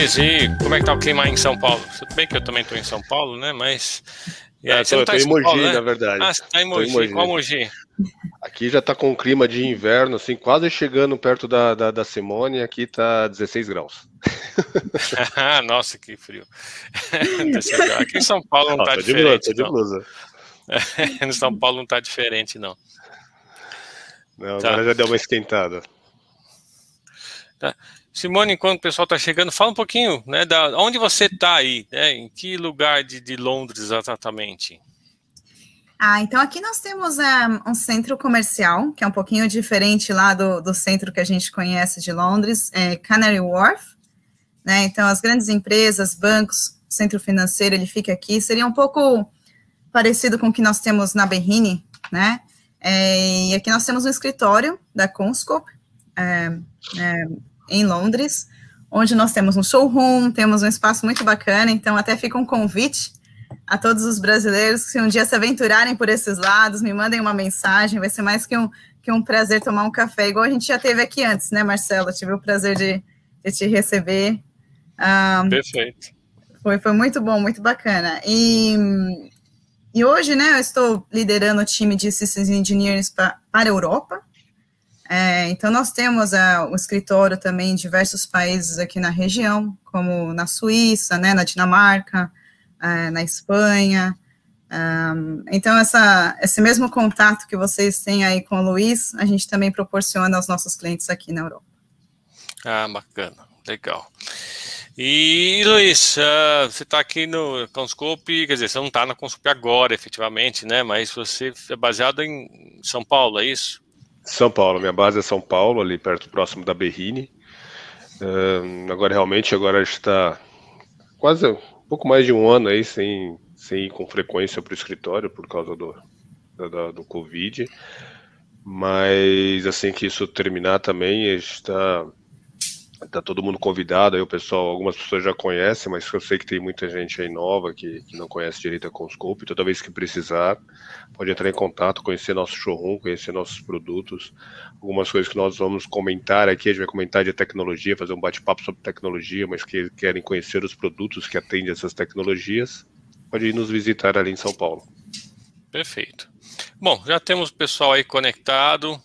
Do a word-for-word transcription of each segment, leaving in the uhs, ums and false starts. Luiz, e como é que tá o clima aí em São Paulo? Tudo bem que eu também estou em São Paulo, né? Mas... E aí, é, você tô, não tá em São Mogi, Paulo, né? Na verdade. Ah, você tá em Mogi. Em Mogi. Qual Mogi? Aqui já tá com um clima de inverno, assim, quase chegando perto da, da, da Simone, aqui tá dezesseis graus. Ah, nossa, que frio. Aqui em São Paulo não, não tá tô diferente, de blusa, tô de blusa. Em São Paulo não tá diferente, não. Não, tá. Agora já deu uma esquentada. Tá. Simone, enquanto o pessoal está chegando, fala um pouquinho, né, da onde você está aí, né, em que lugar de, de Londres exatamente? Ah, então aqui nós temos um, um centro comercial, que é um pouquinho diferente lá do, do centro que a gente conhece de Londres, é Canary Wharf, né, então as grandes empresas, bancos, centro financeiro, ele fica aqui, seria um pouco parecido com o que nós temos na Berrini, né, é, e aqui nós temos um escritório da CommScope, é, é, em Londres, onde nós temos um showroom, temos um espaço muito bacana, então até fica um convite a todos os brasileiros que se um dia se aventurarem por esses lados, me mandem uma mensagem, vai ser mais que um, que um prazer tomar um café, igual a gente já teve aqui antes, né, Marcelo? Eu tive o prazer de, de te receber. Um, Perfeito. Foi, foi muito bom, muito bacana. E, e hoje, né, eu estou liderando o time de Systems Engineers pra, para a Europa. É, então, nós temos a, o escritório também em diversos países aqui na região, como na Suíça, né, na Dinamarca, é, na Espanha. Um, então, essa, esse mesmo contato que vocês têm aí com o Luiz, a gente também proporciona aos nossos clientes aqui na Europa. Ah, bacana, legal. E, Luiz, uh, você está aqui no CommScope, quer dizer, você não está na CommScope agora, efetivamente, né, mas você é baseado em São Paulo, é isso? São Paulo, minha base é São Paulo, ali perto, próximo da Berrini. Uh, agora, realmente, agora a gente está quase um pouco mais de um ano aí sem, sem ir com frequência para o escritório por causa do, do, do Covid. Mas, assim que isso terminar também, a gente está tá todo mundo convidado. Aí o pessoal, algumas pessoas já conhecem, mas eu sei que tem muita gente aí nova que, que não conhece direito a CommScope. Toda vez que precisar, pode entrar em contato, conhecer nosso showroom, conhecer nossos produtos, algumas coisas que nós vamos comentar aqui, a gente vai comentar de tecnologia, fazer um bate-papo sobre tecnologia, mas que querem conhecer os produtos que atendem essas tecnologias, pode ir nos visitar ali em São Paulo. Perfeito. Bom, já temos o pessoal aí conectado.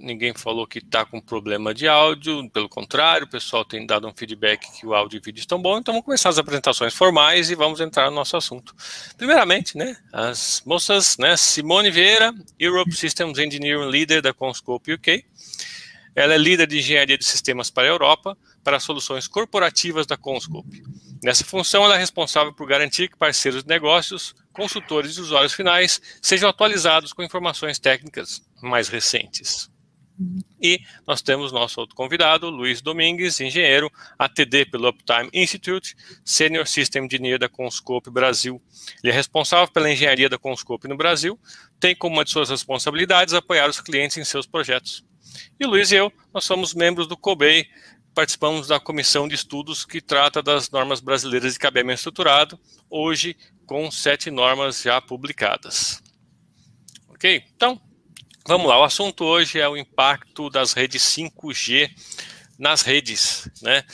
Ninguém falou que está com problema de áudio, pelo contrário, o pessoal tem dado um feedback que o áudio e o vídeo estão bons, então vamos começar as apresentações formais e vamos entrar no nosso assunto. Primeiramente, né, as moças, né, Simone Vieira, Europe Systems Engineering Leader da CommScope U K, ela é líder de engenharia de sistemas para a Europa, para soluções corporativas da CommScope. Nessa função, ela é responsável por garantir que parceiros de negócios, consultores e usuários finais sejam atualizados com informações técnicas mais recentes. E nós temos nosso outro convidado, Luiz Domingues, engenheiro, A T D pelo Uptime Institute, Senior System Engineer da CommScope Brasil. Ele é responsável pela engenharia da CommScope no Brasil, tem como uma de suas responsabilidades apoiar os clientes em seus projetos. E o Luiz e eu, nós somos membros do COBEI, participamos da comissão de estudos que trata das normas brasileiras de cabeamento estruturado, hoje com sete normas já publicadas. Ok? Então, vamos lá, o assunto hoje é o impacto das redes cinco G nas redes, né?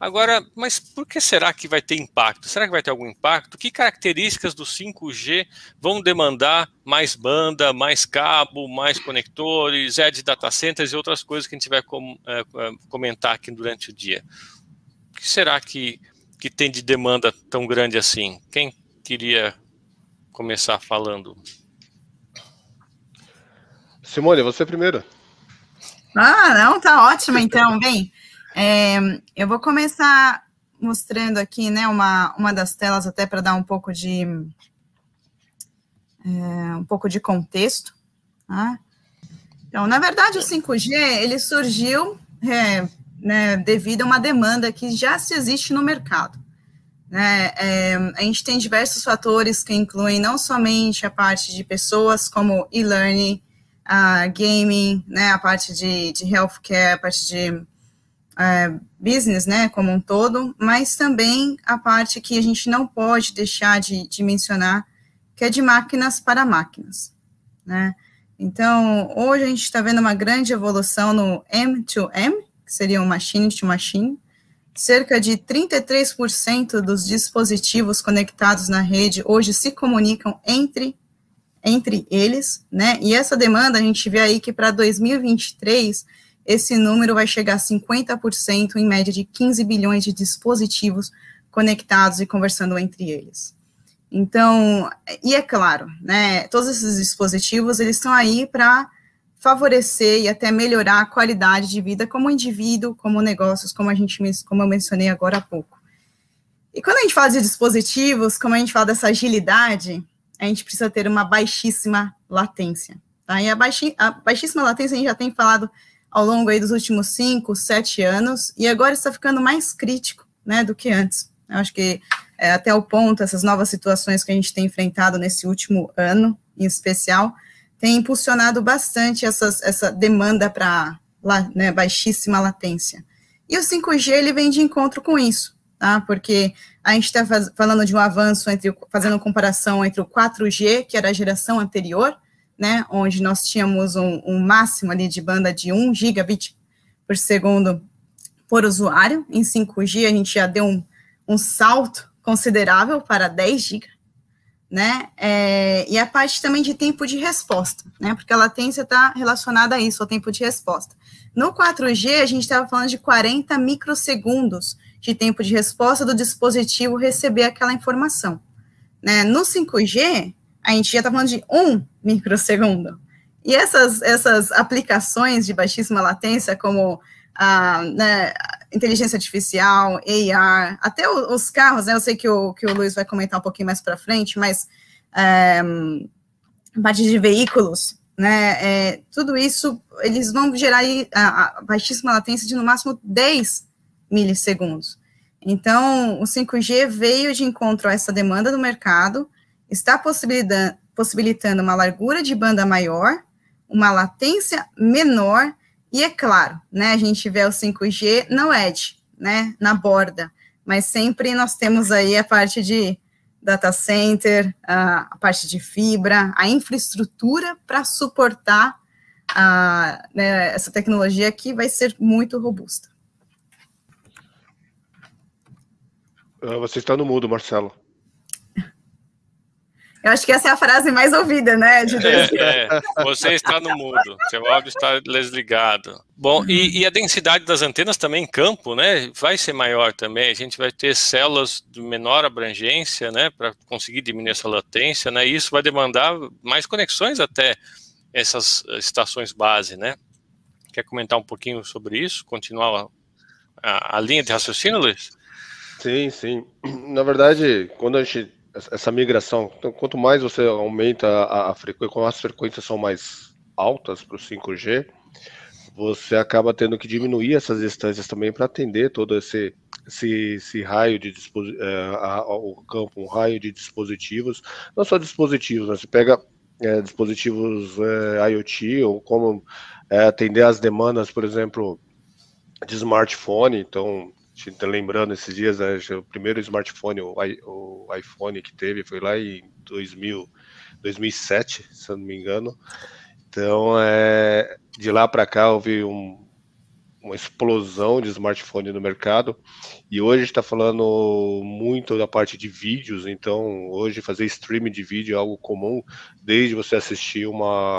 Agora, mas por que será que vai ter impacto? Será que vai ter algum impacto? Que características do cinco G vão demandar mais banda, mais cabo, mais conectores, edge data centers e outras coisas que a gente vai com, é, comentar aqui durante o dia? O que será que, que tem de demanda tão grande assim? Quem queria começar falando? Simone, você primeiro. Ah, não, tá ótimo, então. Bem, é, eu vou começar mostrando aqui, né, uma, uma das telas até para dar um pouco de é, um pouco de contexto. Tá? Então, na verdade, o cinco G, ele surgiu é, né, devido a uma demanda que já se existe no mercado. Né? É, a gente tem diversos fatores que incluem não somente a parte de pessoas, como e-learning, a gaming, né, a parte de, de healthcare, a parte de uh, business, né, como um todo, mas também a parte que a gente não pode deixar de, de mencionar, que é de máquinas para máquinas, né. Então, hoje a gente está vendo uma grande evolução no M dois M, que seria o machine to machine, cerca de trinta e três por cento dos dispositivos conectados na rede hoje se comunicam entre, entre eles, né? E essa demanda, a gente vê aí que para dois mil e vinte e três, esse número vai chegar a cinquenta por cento, em média de quinze bilhões de dispositivos conectados e conversando entre eles. Então, e é claro, né, todos esses dispositivos, eles estão aí para favorecer e até melhorar a qualidade de vida como indivíduo, como negócios, como, a gente, como eu mencionei agora há pouco. E quando a gente fala de dispositivos, como a gente fala dessa agilidade, a gente precisa ter uma baixíssima latência. Tá? E a, baixi, a baixíssima latência a gente já tem falado ao longo aí dos últimos cinco, sete anos, e agora está ficando mais crítico, né, do que antes. Eu acho que é, até o ponto, essas novas situações que a gente tem enfrentado nesse último ano, em especial, tem impulsionado bastante essas, essa demanda para, né, baixíssima latência. E o cinco G, ele vem de encontro com isso, tá? Porque a gente está falando de um avanço, entre, fazendo comparação entre o quatro G, que era a geração anterior, né, onde nós tínhamos um, um máximo ali de banda de um gigabit por segundo por usuário. Em cinco G, a gente já deu um, um salto considerável para dez gigas, né, é, e a parte também de tempo de resposta, né, porque a latência está relacionada a isso, ao tempo de resposta. No quatro G, a gente estava falando de quarenta microsegundos de tempo de resposta do dispositivo receber aquela informação, né. No cinco G, a gente já está falando de um microsegundo. E essas, essas aplicações de baixíssima latência, como a, né, inteligência artificial, A R, até o, os carros, né, eu sei que o, que o Luiz vai comentar um pouquinho mais para frente, mas é, a parte de veículos, né, é, tudo isso, eles vão gerar aí a, a baixíssima latência de no máximo dez milissegundos. Então, o cinco G veio de encontro a essa demanda do mercado, está possibilitando, possibilitando uma largura de banda maior, uma latência menor, e é claro, né, a gente vê o cinco G no edge, né, na borda, mas sempre nós temos aí a parte de data center, a parte de fibra, a infraestrutura para suportar a, né, essa tecnologia que vai ser muito robusta. Você está no mudo, Marcelo. Eu acho que essa é a frase mais ouvida, né? De é, é. Você está no mudo, seu áudio está desligado. Bom, e, e a densidade das antenas também em campo, né? Vai ser maior também. A gente vai ter células de menor abrangência, né? Para conseguir diminuir essa latência, né? E isso vai demandar mais conexões até essas estações base, né? Quer comentar um pouquinho sobre isso? Continuar a, a linha de raciocínio, Luiz? Sim, sim. Na verdade, quando a gente... essa migração, então, quanto mais você aumenta a, a frequência, quando as frequências são mais altas para o cinco G, você acaba tendo que diminuir essas distâncias também para atender todo esse, esse, esse raio de é, a, o campo, um raio de dispositivos, não só dispositivos, né? Você pega é, dispositivos é, IoT, ou como é, atender às demandas, por exemplo, de smartphone. Então, tá lembrando esses dias, né, o primeiro smartphone, o, I, o iPhone que teve, foi lá em dois mil, dois mil e sete, se eu não me engano. Então, é, de lá para cá houve um, uma explosão de smartphone no mercado, e hoje está falando muito da parte de vídeos. Então, hoje fazer streaming de vídeo é algo comum, desde você assistir uma,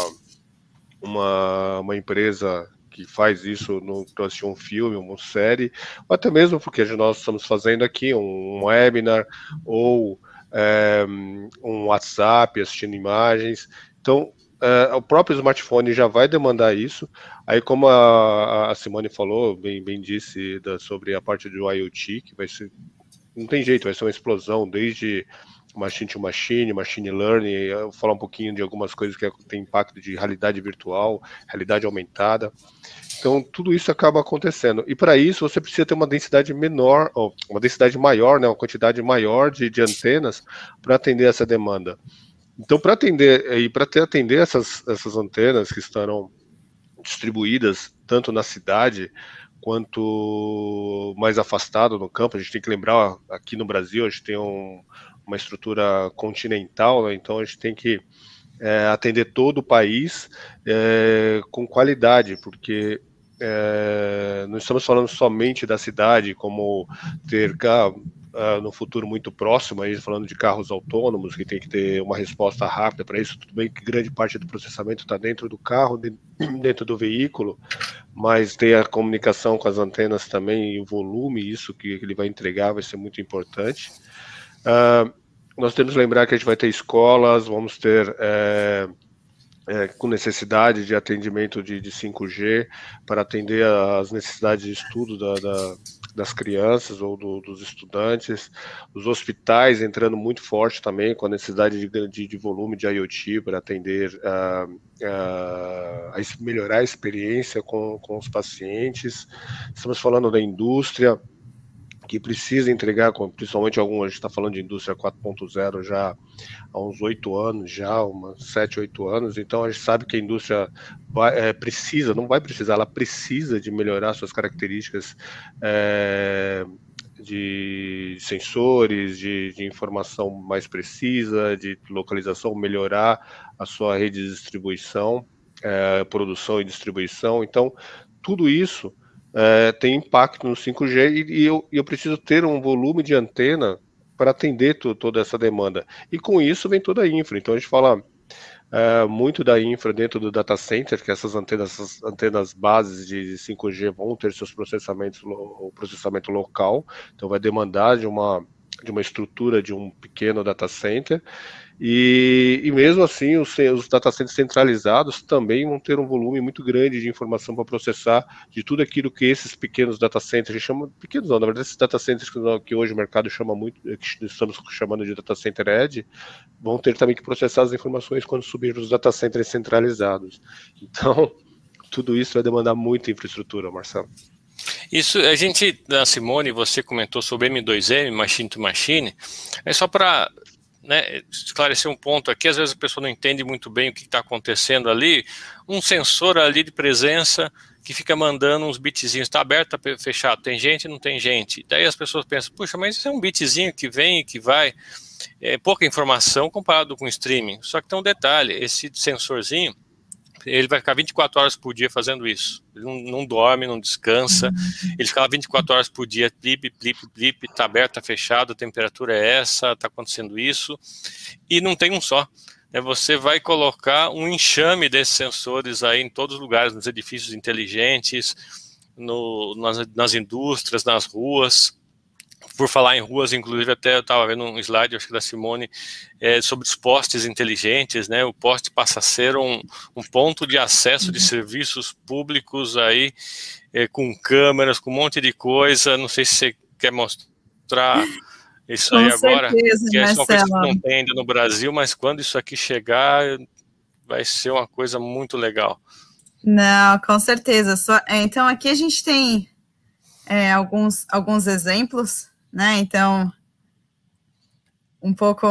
uma, uma empresa que faz isso no assistir um filme, uma série, ou até mesmo porque nós estamos fazendo aqui um webinar ou é, um WhatsApp, assistindo imagens. Então, é, o próprio smartphone já vai demandar isso. Aí, como a, a Simone falou, bem, bem disse da, sobre a parte do IoT, que vai ser, não tem jeito, vai ser uma explosão, desde machine to machine, machine learning. Eu vou falar um pouquinho de algumas coisas que tem impacto de realidade virtual, realidade aumentada. Então, tudo isso acaba acontecendo. E para isso, você precisa ter uma densidade menor, ou uma densidade maior, né, uma quantidade maior de, de antenas para atender essa demanda. Então, para atender e para atender essas, essas antenas que estarão distribuídas tanto na cidade quanto mais afastado no campo, a gente tem que lembrar, aqui no Brasil, a gente tem um uma estrutura continental, né? Então a gente tem que é, atender todo o país é, com qualidade, porque é, não estamos falando somente da cidade, como ter carro, Uh, no futuro muito próximo, aí falando de carros autônomos, que tem que ter uma resposta rápida para isso. Tudo bem que grande parte do processamento está dentro do carro, de, dentro do veículo, mas ter a comunicação com as antenas também, e o volume, isso que ele vai entregar vai ser muito importante. Uh, nós temos que lembrar que a gente vai ter escolas, vamos ter... É, É, com necessidade de atendimento de, de cinco G, para atender às necessidades de estudo da, da, das crianças ou do, dos estudantes, os hospitais entrando muito forte também, com a necessidade de, de, de volume de IoT, para atender, a, a, a melhorar a experiência com, com os pacientes. Estamos falando da indústria, que precisa entregar, principalmente algumas, a gente está falando de indústria quatro ponto zero já há uns oito anos, já umas sete, oito anos, então a gente sabe que a indústria vai, é, precisa, não vai precisar, ela precisa de melhorar suas características é, de sensores, de, de informação mais precisa, de localização, melhorar a sua rede de distribuição, é, produção e distribuição, então tudo isso É, tem impacto no cinco G e, e eu, eu preciso ter um volume de antena para atender to, toda essa demanda. E com isso vem toda a infra. Então a gente fala é, muito da infra dentro do data center, que essas antenas, essas antenas bases de cinco G vão ter seus processamentos, o processamento local. Então vai demandar de uma, de uma estrutura de um pequeno data center. E, e mesmo assim, os, os data centers centralizados também vão ter um volume muito grande de informação para processar de tudo aquilo que esses pequenos data centers, a gente chama, pequenos não, na verdade, esses data centers que, que hoje o mercado chama muito, que estamos chamando de data center edge, vão ter também que processar as informações quando subir os data centers centralizados. Então, tudo isso vai demandar muita infraestrutura, Marcelo. Isso, a gente, a Simone, você comentou sobre M dois M, Machine to Machine, é só para... Né, esclarecer um ponto aqui, às vezes a pessoa não entende muito bem o que está acontecendo ali, um sensor ali de presença que fica mandando uns bitzinhos, está aberto, está fechado, tem gente, não tem gente, daí as pessoas pensam, puxa, mas isso é um bitzinho que vem e que vai, é pouca informação comparado com o streaming, só que tem um detalhe, esse sensorzinho, ele vai ficar vinte e quatro horas por dia fazendo isso, ele não, não dorme, não descansa, ele fica lá vinte e quatro horas por dia, blip, blip, blip, tá aberto, tá fechado, a temperatura é essa, tá acontecendo isso, e não tem um só, né? Você vai colocar um enxame desses sensores aí em todos os lugares, nos edifícios inteligentes, no, nas, nas indústrias, nas ruas. Por falar em ruas, inclusive, até eu estava vendo um slide, acho que da Simone, é, sobre os postes inteligentes, né? O poste passa a ser um, um ponto de acesso de serviços públicos aí, é, com câmeras, com um monte de coisa. Não sei se você quer mostrar isso com aí certeza, agora, que é uma coisa que não tem ainda no Brasil, mas quando isso aqui chegar, vai ser uma coisa muito legal. Não, com certeza. Só, é, então, aqui a gente tem é, alguns, alguns exemplos, né? Então, um pouco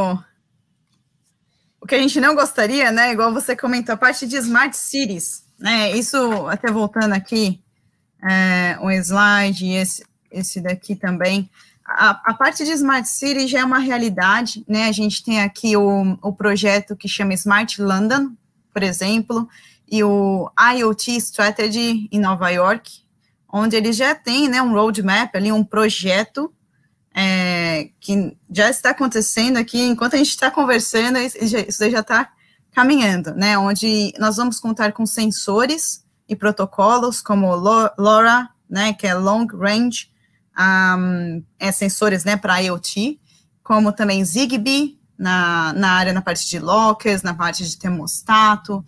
o que a gente não gostaria, né? Igual você comentou, a parte de Smart Cities, né? Isso, até voltando aqui, é, um slide, e esse, esse daqui também. A, a parte de Smart City já é uma realidade, né? A gente tem aqui o, o projeto que chama Smart London, por exemplo, e o IoT Strategy em Nova York, onde ele já tem, né, um roadmap, ali, um projeto É, que já está acontecendo aqui, enquanto a gente está conversando, isso já está caminhando, né, onde nós vamos contar com sensores e protocolos como LoRa, né, que é Long Range, um, é sensores, né, para IoT, como também Zigbee, na, na área, na parte de lockers, na parte de termostato.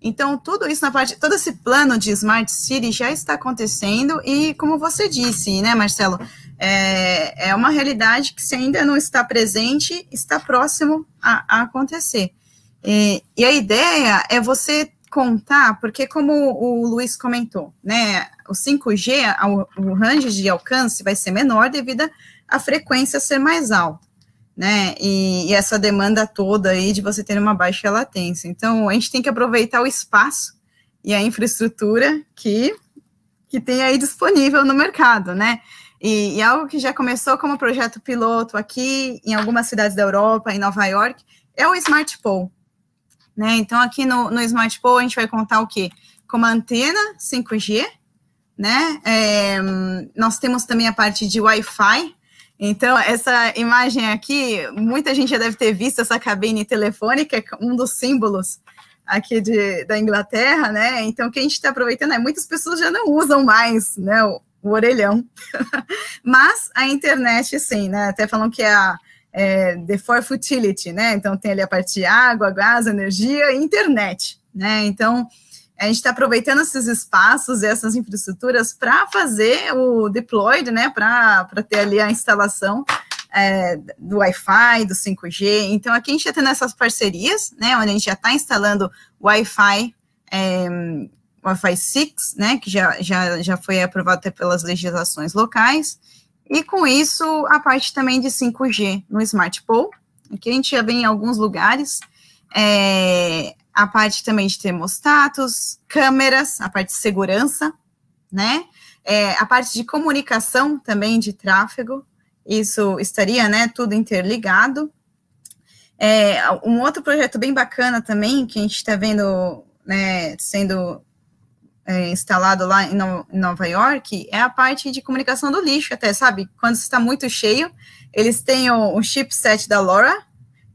Então, tudo isso na parte, todo esse plano de Smart City já está acontecendo e, como você disse, né, Marcelo, é, é uma realidade que, se ainda não está presente, está próximo a, a acontecer. E, e a ideia é você contar, porque como o Luiz comentou, né, o cinco G, o range de alcance vai ser menor devido à frequência ser mais alta, né, e, e essa demanda toda aí de você ter uma baixa latência. Então, a gente tem que aproveitar o espaço e a infraestrutura que, que tem aí disponível no mercado, né, e, e algo que já começou como projeto piloto aqui, em algumas cidades da Europa, em Nova York, é o Smart Pole, né, então aqui no, no Smart Pole a gente vai contar o quê? Com uma antena cinco G, né? É, nós temos também a parte de Wi-Fi. Então, essa imagem aqui, muita gente já deve ter visto essa cabine telefônica, um dos símbolos aqui de, da Inglaterra, né? Então, o que a gente está aproveitando é muitas pessoas já não usam mais, né, o, o orelhão. Mas a internet, sim, né? Até falam que é a é, the fourth utility, né? Então, tem ali a parte de água, gás, energia e internet, né? Então, a gente está aproveitando esses espaços e essas infraestruturas para fazer o deployed, né, para ter ali a instalação é, do Wi-Fi, do cinco G. Então, aqui a gente está tendo essas parcerias, né, onde a gente já está instalando Wi-Fi, é, Wi-Fi seis, né, que já, já, já foi aprovado até pelas legislações locais. E, com isso, a parte também de cinco G no Smart Pole. Aqui a gente já vem em alguns lugares. É, a parte também de termostatos, câmeras, a parte de segurança, né? É, a parte de comunicação também, de tráfego, isso estaria, né, tudo interligado. É, um outro projeto bem bacana também, que a gente está vendo, né, sendo é, instalado lá em Nova York, é a parte de comunicação do lixo, até, sabe? Quando está muito cheio, eles têm o, o chipset da LoRa,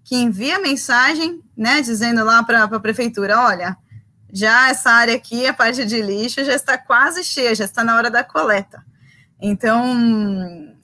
que envia mensagem, né, dizendo lá para a prefeitura, olha, já essa área aqui, a parte de lixo, já está quase cheia, já está na hora da coleta. Então,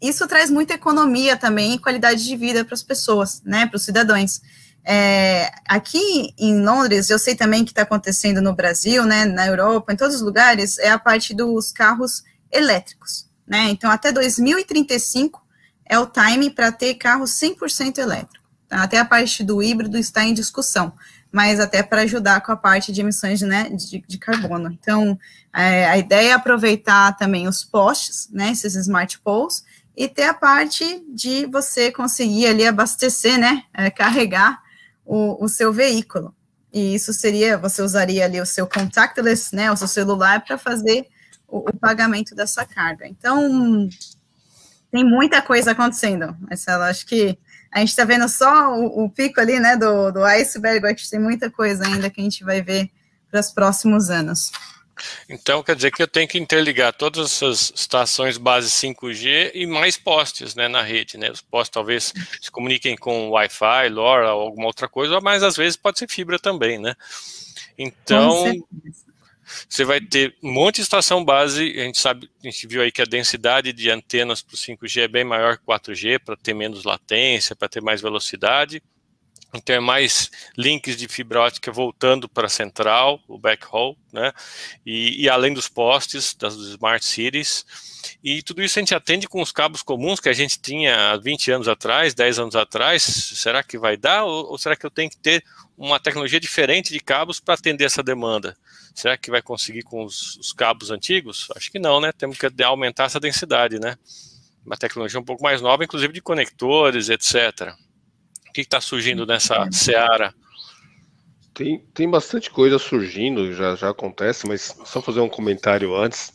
isso traz muita economia também e qualidade de vida para as pessoas, né, para os cidadãos. É, aqui em Londres, eu sei também que está acontecendo no Brasil, né, na Europa, em todos os lugares, é a parte dos carros elétricos, né, então até dois mil e trinta e cinco é o time para ter carro cem por cento elétrico. Até a parte do híbrido está em discussão, mas até para ajudar com a parte de emissões, né, de, de carbono. Então, é, a ideia é aproveitar também os postes, né, esses smart poles, e ter a parte de você conseguir ali abastecer, né, é, carregar o, o seu veículo. E isso seria, você usaria ali o seu contactless, né, o seu celular para fazer o, o pagamento dessa carga. Então, tem muita coisa acontecendo, Marcelo, acho que a gente está vendo só o, o pico ali, né, do, do iceberg, acho que tem muita coisa ainda que a gente vai ver para os próximos anos. Então, quer dizer que eu tenho que interligar todas essas estações base cinco G e mais postes, né, na rede, né? Os postes talvez se comuniquem com Wi-Fi, LoRa ou alguma outra coisa, mas às vezes pode ser fibra também, né? Então, você vai ter um monte de estação base, a gente sabe, a gente viu aí que a densidade de antenas para o cinco G é bem maior que o quatro G, para ter menos latência, para ter mais velocidade, então é mais links de fibra ótica voltando para a central, o backhaul, né, e, e além dos postes, das smart cities, e tudo isso a gente atende com os cabos comuns que a gente tinha há vinte anos atrás, dez anos atrás, será que vai dar, ou, ou será que eu tenho que ter uma tecnologia diferente de cabos para atender essa demanda? Será que vai conseguir com os, os cabos antigos? Acho que não, né? Temos que aumentar essa densidade, né? Uma tecnologia um pouco mais nova, inclusive de conectores, etcétera. O que está surgindo nessa seara? Tem, tem bastante coisa surgindo, já, já acontece, mas só fazer um comentário antes.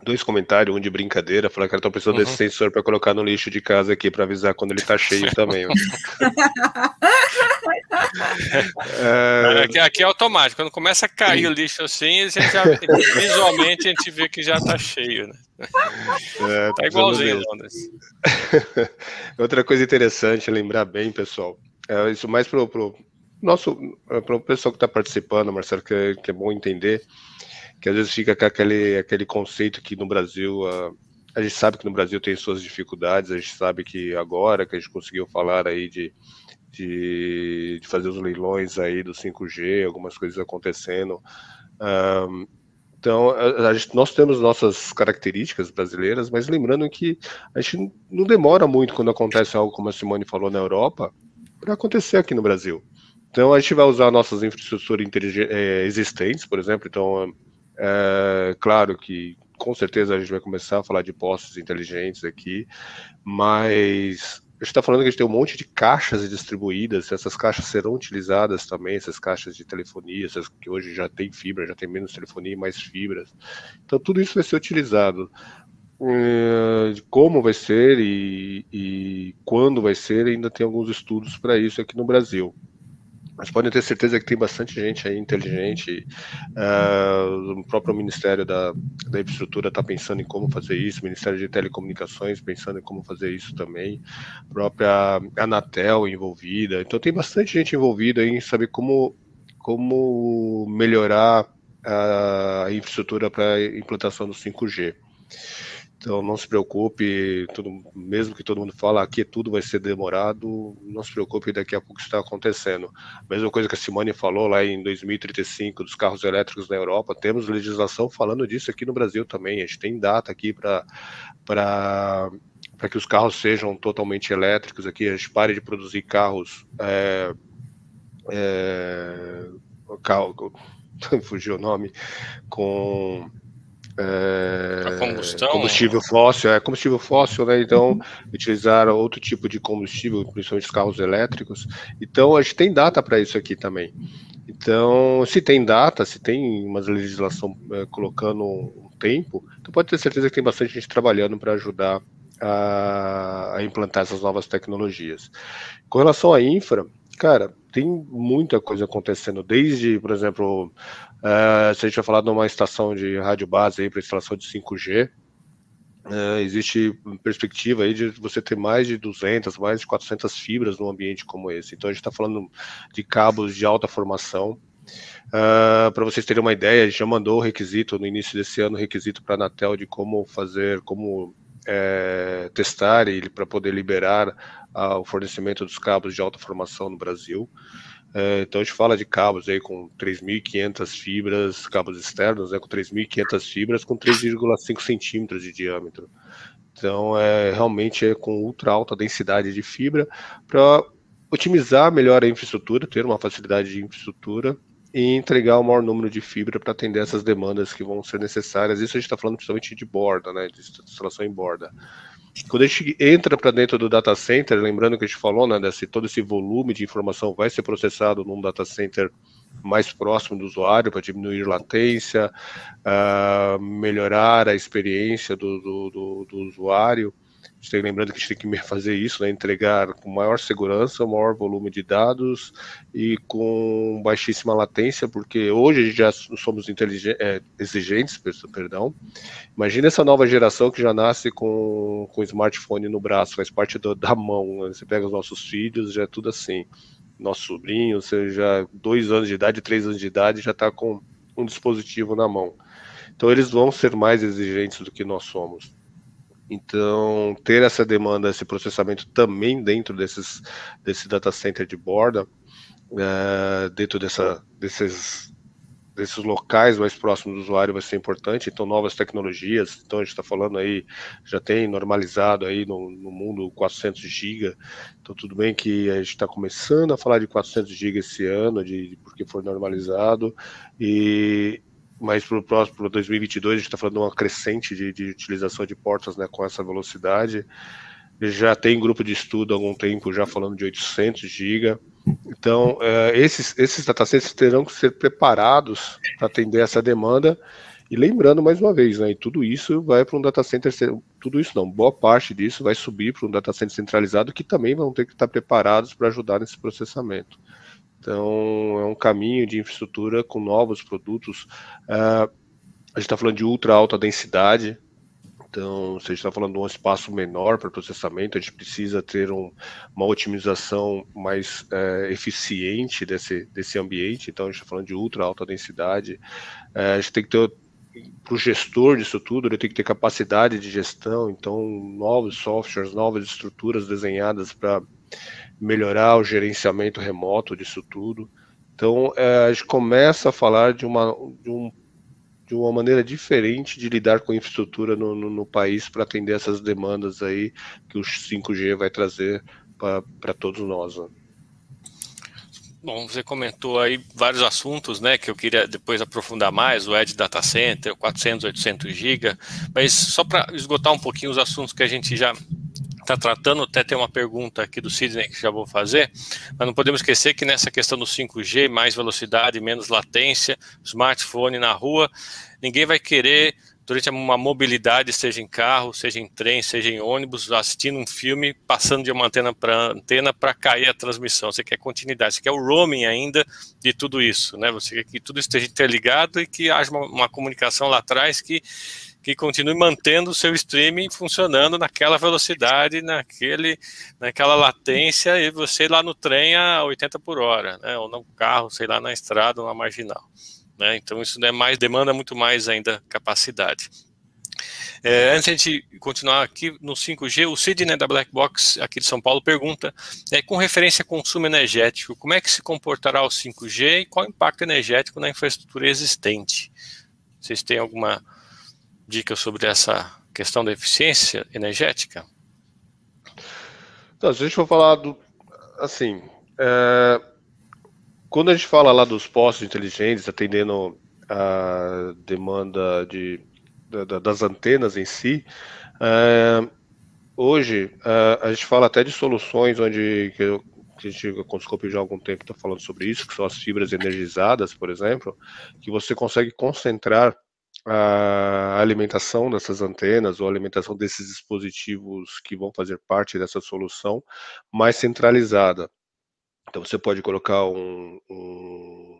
Dois comentários, um de brincadeira, falar que eu tô precisando uhum. desse sensor para colocar no lixo de casa aqui para avisar quando ele tá cheio também. é... aqui, aqui é automático, quando começa a cair o lixo assim, a gente já, visualmente a gente vê que já tá cheio, né? É, tá igualzinho, Londres. Outra coisa interessante, lembrar bem, pessoal, é isso mais pro, pro nosso, pro pessoal que tá participando, Marcelo, que, que é bom entender, que às vezes fica com aquele, aquele conceito que no Brasil, a, a gente sabe que no Brasil tem suas dificuldades, a gente sabe que agora que a gente conseguiu falar aí de, de, de fazer os leilões aí do cinco G, algumas coisas acontecendo, um, então a, a gente, nós temos nossas características brasileiras, mas lembrando que a gente não demora muito quando acontece algo como a Simone falou na Europa, para acontecer aqui no Brasil, então a gente vai usar nossas infraestruturas existentes, por exemplo, então... É, claro que com certeza a gente vai começar a falar de postes inteligentes aqui, mas a gente está falando que a gente tem um monte de caixas distribuídas, essas caixas serão utilizadas também, essas caixas de telefonia, essas que hoje já tem fibra, já tem menos telefonia e mais fibras, então tudo isso vai ser utilizado. Como vai ser e, e quando vai ser, ainda tem alguns estudos para isso aqui no Brasil. Mas podem ter certeza que tem bastante gente aí inteligente. Uh, o próprio Ministério da, da Infraestrutura está pensando em como fazer isso, o Ministério de Telecomunicações pensando em como fazer isso também, a própria Anatel envolvida. Então tem bastante gente envolvida em saber como, como melhorar a infraestrutura para a implantação do cinco G. Então, não se preocupe, tudo, mesmo que todo mundo fala aqui tudo vai ser demorado, não se preocupe, daqui a pouco está acontecendo. A mesma coisa que a Simone falou lá em dois mil e trinta e cinco dos carros elétricos na Europa, temos legislação falando disso aqui no Brasil também, a gente tem data aqui para para que os carros sejam totalmente elétricos aqui, a gente pare de produzir carros... É, é, carro, fugiu o nome, com... É, combustão, combustível né? fóssil, é combustível fóssil, né? Então, utilizar outro tipo de combustível, principalmente os carros elétricos. Então, a gente tem data para isso aqui também. Então, se tem data, se tem uma legislação é, colocando um tempo, então pode ter certeza que tem bastante gente trabalhando para ajudar a, a implantar essas novas tecnologias. Com relação à infra, cara, tem muita coisa acontecendo, desde, por exemplo, uh, se a gente vai falar de uma estação de rádio base aí para instalação de cinco G, uh, existe perspectiva aí de você ter mais de duzentas, mais de quatrocentas fibras num ambiente como esse. Então a gente está falando de cabos de alta formação. Uh, para vocês terem uma ideia, a gente já mandou o requisito, no início desse ano, o requisito para a Anatel de como fazer, como é, testar ele para poder liberar o fornecimento dos cabos de alta formação no Brasil. Então a gente fala de cabos aí com três mil e quinhentas fibras, cabos externos, né, com três mil e quinhentas fibras com três vírgula cinco centímetros de diâmetro. Então é realmente é com ultra alta densidade de fibra para otimizar melhor a infraestrutura, ter uma facilidade de infraestrutura e entregar o maior número de fibra para atender essas demandas que vão ser necessárias. Isso a gente está falando principalmente de borda, né, de instalação em borda. Quando a gente entra para dentro do data center, lembrando que a gente falou, né, desse, todo esse volume de informação vai ser processado num data center mais próximo do usuário para diminuir latência, uh, melhorar a experiência do, do, do, do usuário. A gente tem, lembrando que a gente tem que fazer isso, né, entregar com maior segurança, maior volume de dados e com baixíssima latência, porque hoje a gente já somos é, exigentes, perdão. Imagina essa nova geração que já nasce com o smartphone no braço, faz parte do, da mão, né? Você pega os nossos filhos, já é tudo assim. Nosso sobrinho, ou seja, dois anos de idade, três anos de idade, já está com um dispositivo na mão. Então eles vão ser mais exigentes do que nós somos. Então, ter essa demanda, esse processamento também dentro desses, desse data center de borda, é, dentro dessa, desses, desses locais mais próximos do usuário vai ser importante. Então, novas tecnologias, então a gente está falando aí, já tem normalizado aí no, no mundo quatrocentos gigas, então tudo bem que a gente está começando a falar de quatrocentos gigas esse ano, de, de porque foi normalizado, e... mas para o próximo dois mil e vinte e dois, a gente está falando de uma crescente de, de utilização de portas, né, com essa velocidade. Já tem grupo de estudo há algum tempo já falando de oitocentos gigas. Então, uh, esses, esses data centers terão que ser preparados para atender essa demanda. E lembrando, mais uma vez, né, e tudo isso vai para um data center, tudo isso não, boa parte disso vai subir para um data center centralizado, que também vão ter que estar preparados para ajudar nesse processamento. Então, é um caminho de infraestrutura com novos produtos. Uh, a gente está falando de ultra alta densidade. Então, se a gente está falando de um espaço menor para processamento, a gente precisa ter um, uma otimização mais uh, eficiente desse, desse ambiente. Então, a gente está falando de ultra alta densidade. Uh, a gente tem que ter... Para o gestor disso tudo, ele tem que ter capacidade de gestão. Então, novos softwares, novas estruturas desenhadas para melhorar o gerenciamento remoto disso tudo. Então, é, a gente começa a falar de uma, de, um, de uma maneira diferente de lidar com a infraestrutura no, no, no país para atender essas demandas aí que o cinco G vai trazer para todos nós. Né? Bom, você comentou aí vários assuntos, né, que eu queria depois aprofundar mais, o Edge Data Center, quatrocentos, oitocentos gigas, mas só para esgotar um pouquinho os assuntos que a gente já... está tratando, até tem uma pergunta aqui do Sidney que já vou fazer, mas não podemos esquecer que nessa questão do cinco G, mais velocidade, menos latência, smartphone na rua, ninguém vai querer durante uma mobilidade, seja em carro, seja em trem, seja em ônibus, assistindo um filme, passando de uma antena para antena para cair a transmissão. Você quer continuidade, você quer o roaming ainda de tudo isso, né? Você quer que tudo esteja interligado e que haja uma, uma comunicação lá atrás que, que continue mantendo o seu streaming funcionando naquela velocidade, naquele, naquela latência, e você lá no trem a oitenta por hora, né? Ou no carro, sei lá, na estrada ou na marginal. Né? Então, isso é mais, demanda muito mais ainda capacidade. É, antes de a gente continuar aqui no cinco G, o Sidney, né, da Black Box, aqui de São Paulo, pergunta, né, com referência a consumo energético, como é que se comportará o cinco G e qual o impacto energético na infraestrutura existente? Vocês têm alguma dica sobre essa questão da eficiência energética? Então, se a gente for falar do... assim... É... Quando a gente fala lá dos postos inteligentes, atendendo a demanda de, da, das antenas em si, uh, hoje uh, a gente fala até de soluções onde, que, eu, que a gente, com desculpa, já há algum tempo está falando sobre isso, que são as fibras energizadas, por exemplo, que você consegue concentrar a alimentação dessas antenas ou a alimentação desses dispositivos que vão fazer parte dessa solução mais centralizada. Então você pode colocar um, um,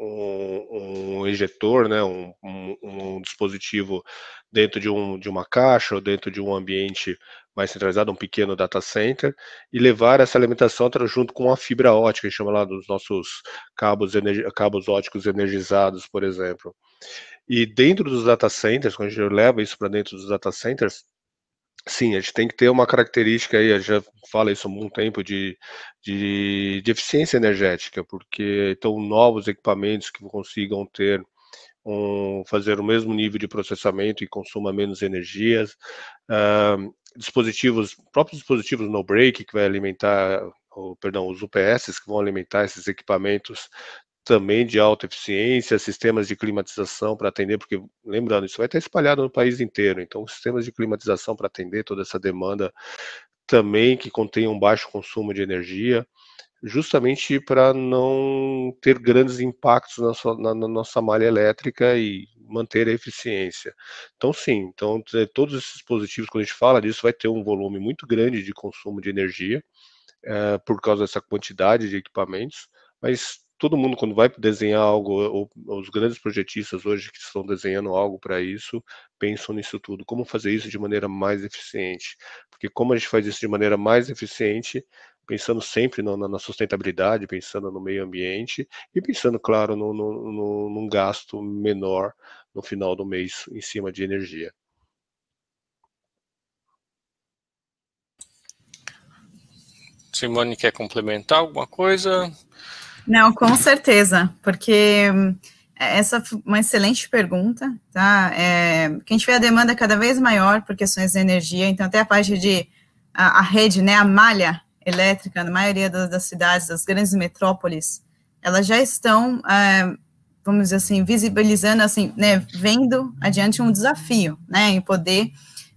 um, um injetor, né, um, um, um dispositivo dentro de, um, de uma caixa ou dentro de um ambiente mais centralizado, um pequeno data center, e levar essa alimentação junto com a fibra ótica, a gente chama lá dos nossos cabos, cabos óticos energizados, por exemplo. E dentro dos data centers, quando a gente leva isso para dentro dos data centers, sim, a gente tem que ter uma característica aí, eu já falo isso há muito tempo, de, de, de eficiência energética, porque então novos equipamentos que consigam ter, um, fazer o mesmo nível de processamento e consuma menos energias, uh, dispositivos, próprios dispositivos no break que vai alimentar, ou, perdão, os U P S que vão alimentar esses equipamentos também de alta eficiência, sistemas de climatização para atender, porque, lembrando, isso vai estar espalhado no país inteiro, então sistemas de climatização para atender toda essa demanda também que contém um baixo consumo de energia, justamente para não ter grandes impactos na, sua, na, na nossa malha elétrica e manter a eficiência. Então, sim, então todos esses dispositivos, quando a gente fala disso, vai ter um volume muito grande de consumo de energia, eh, por causa dessa quantidade de equipamentos, mas todo mundo, quando vai desenhar algo, os grandes projetistas hoje que estão desenhando algo para isso, pensam nisso tudo. Como fazer isso de maneira mais eficiente? Porque como a gente faz isso de maneira mais eficiente, pensando sempre no, na sustentabilidade, pensando no meio ambiente e pensando, claro, no, no, no, num gasto menor no final do mês em cima de energia. Simone, quer complementar alguma coisa? Não, com certeza, porque essa é uma excelente pergunta, tá? É, que a gente vê a demanda cada vez maior por questões de energia, então até a parte de, a, a rede, né, a malha elétrica, na maioria das, das cidades, das grandes metrópoles, elas já estão, é, vamos dizer assim, visibilizando, assim, né, vendo adiante um desafio, né, em poder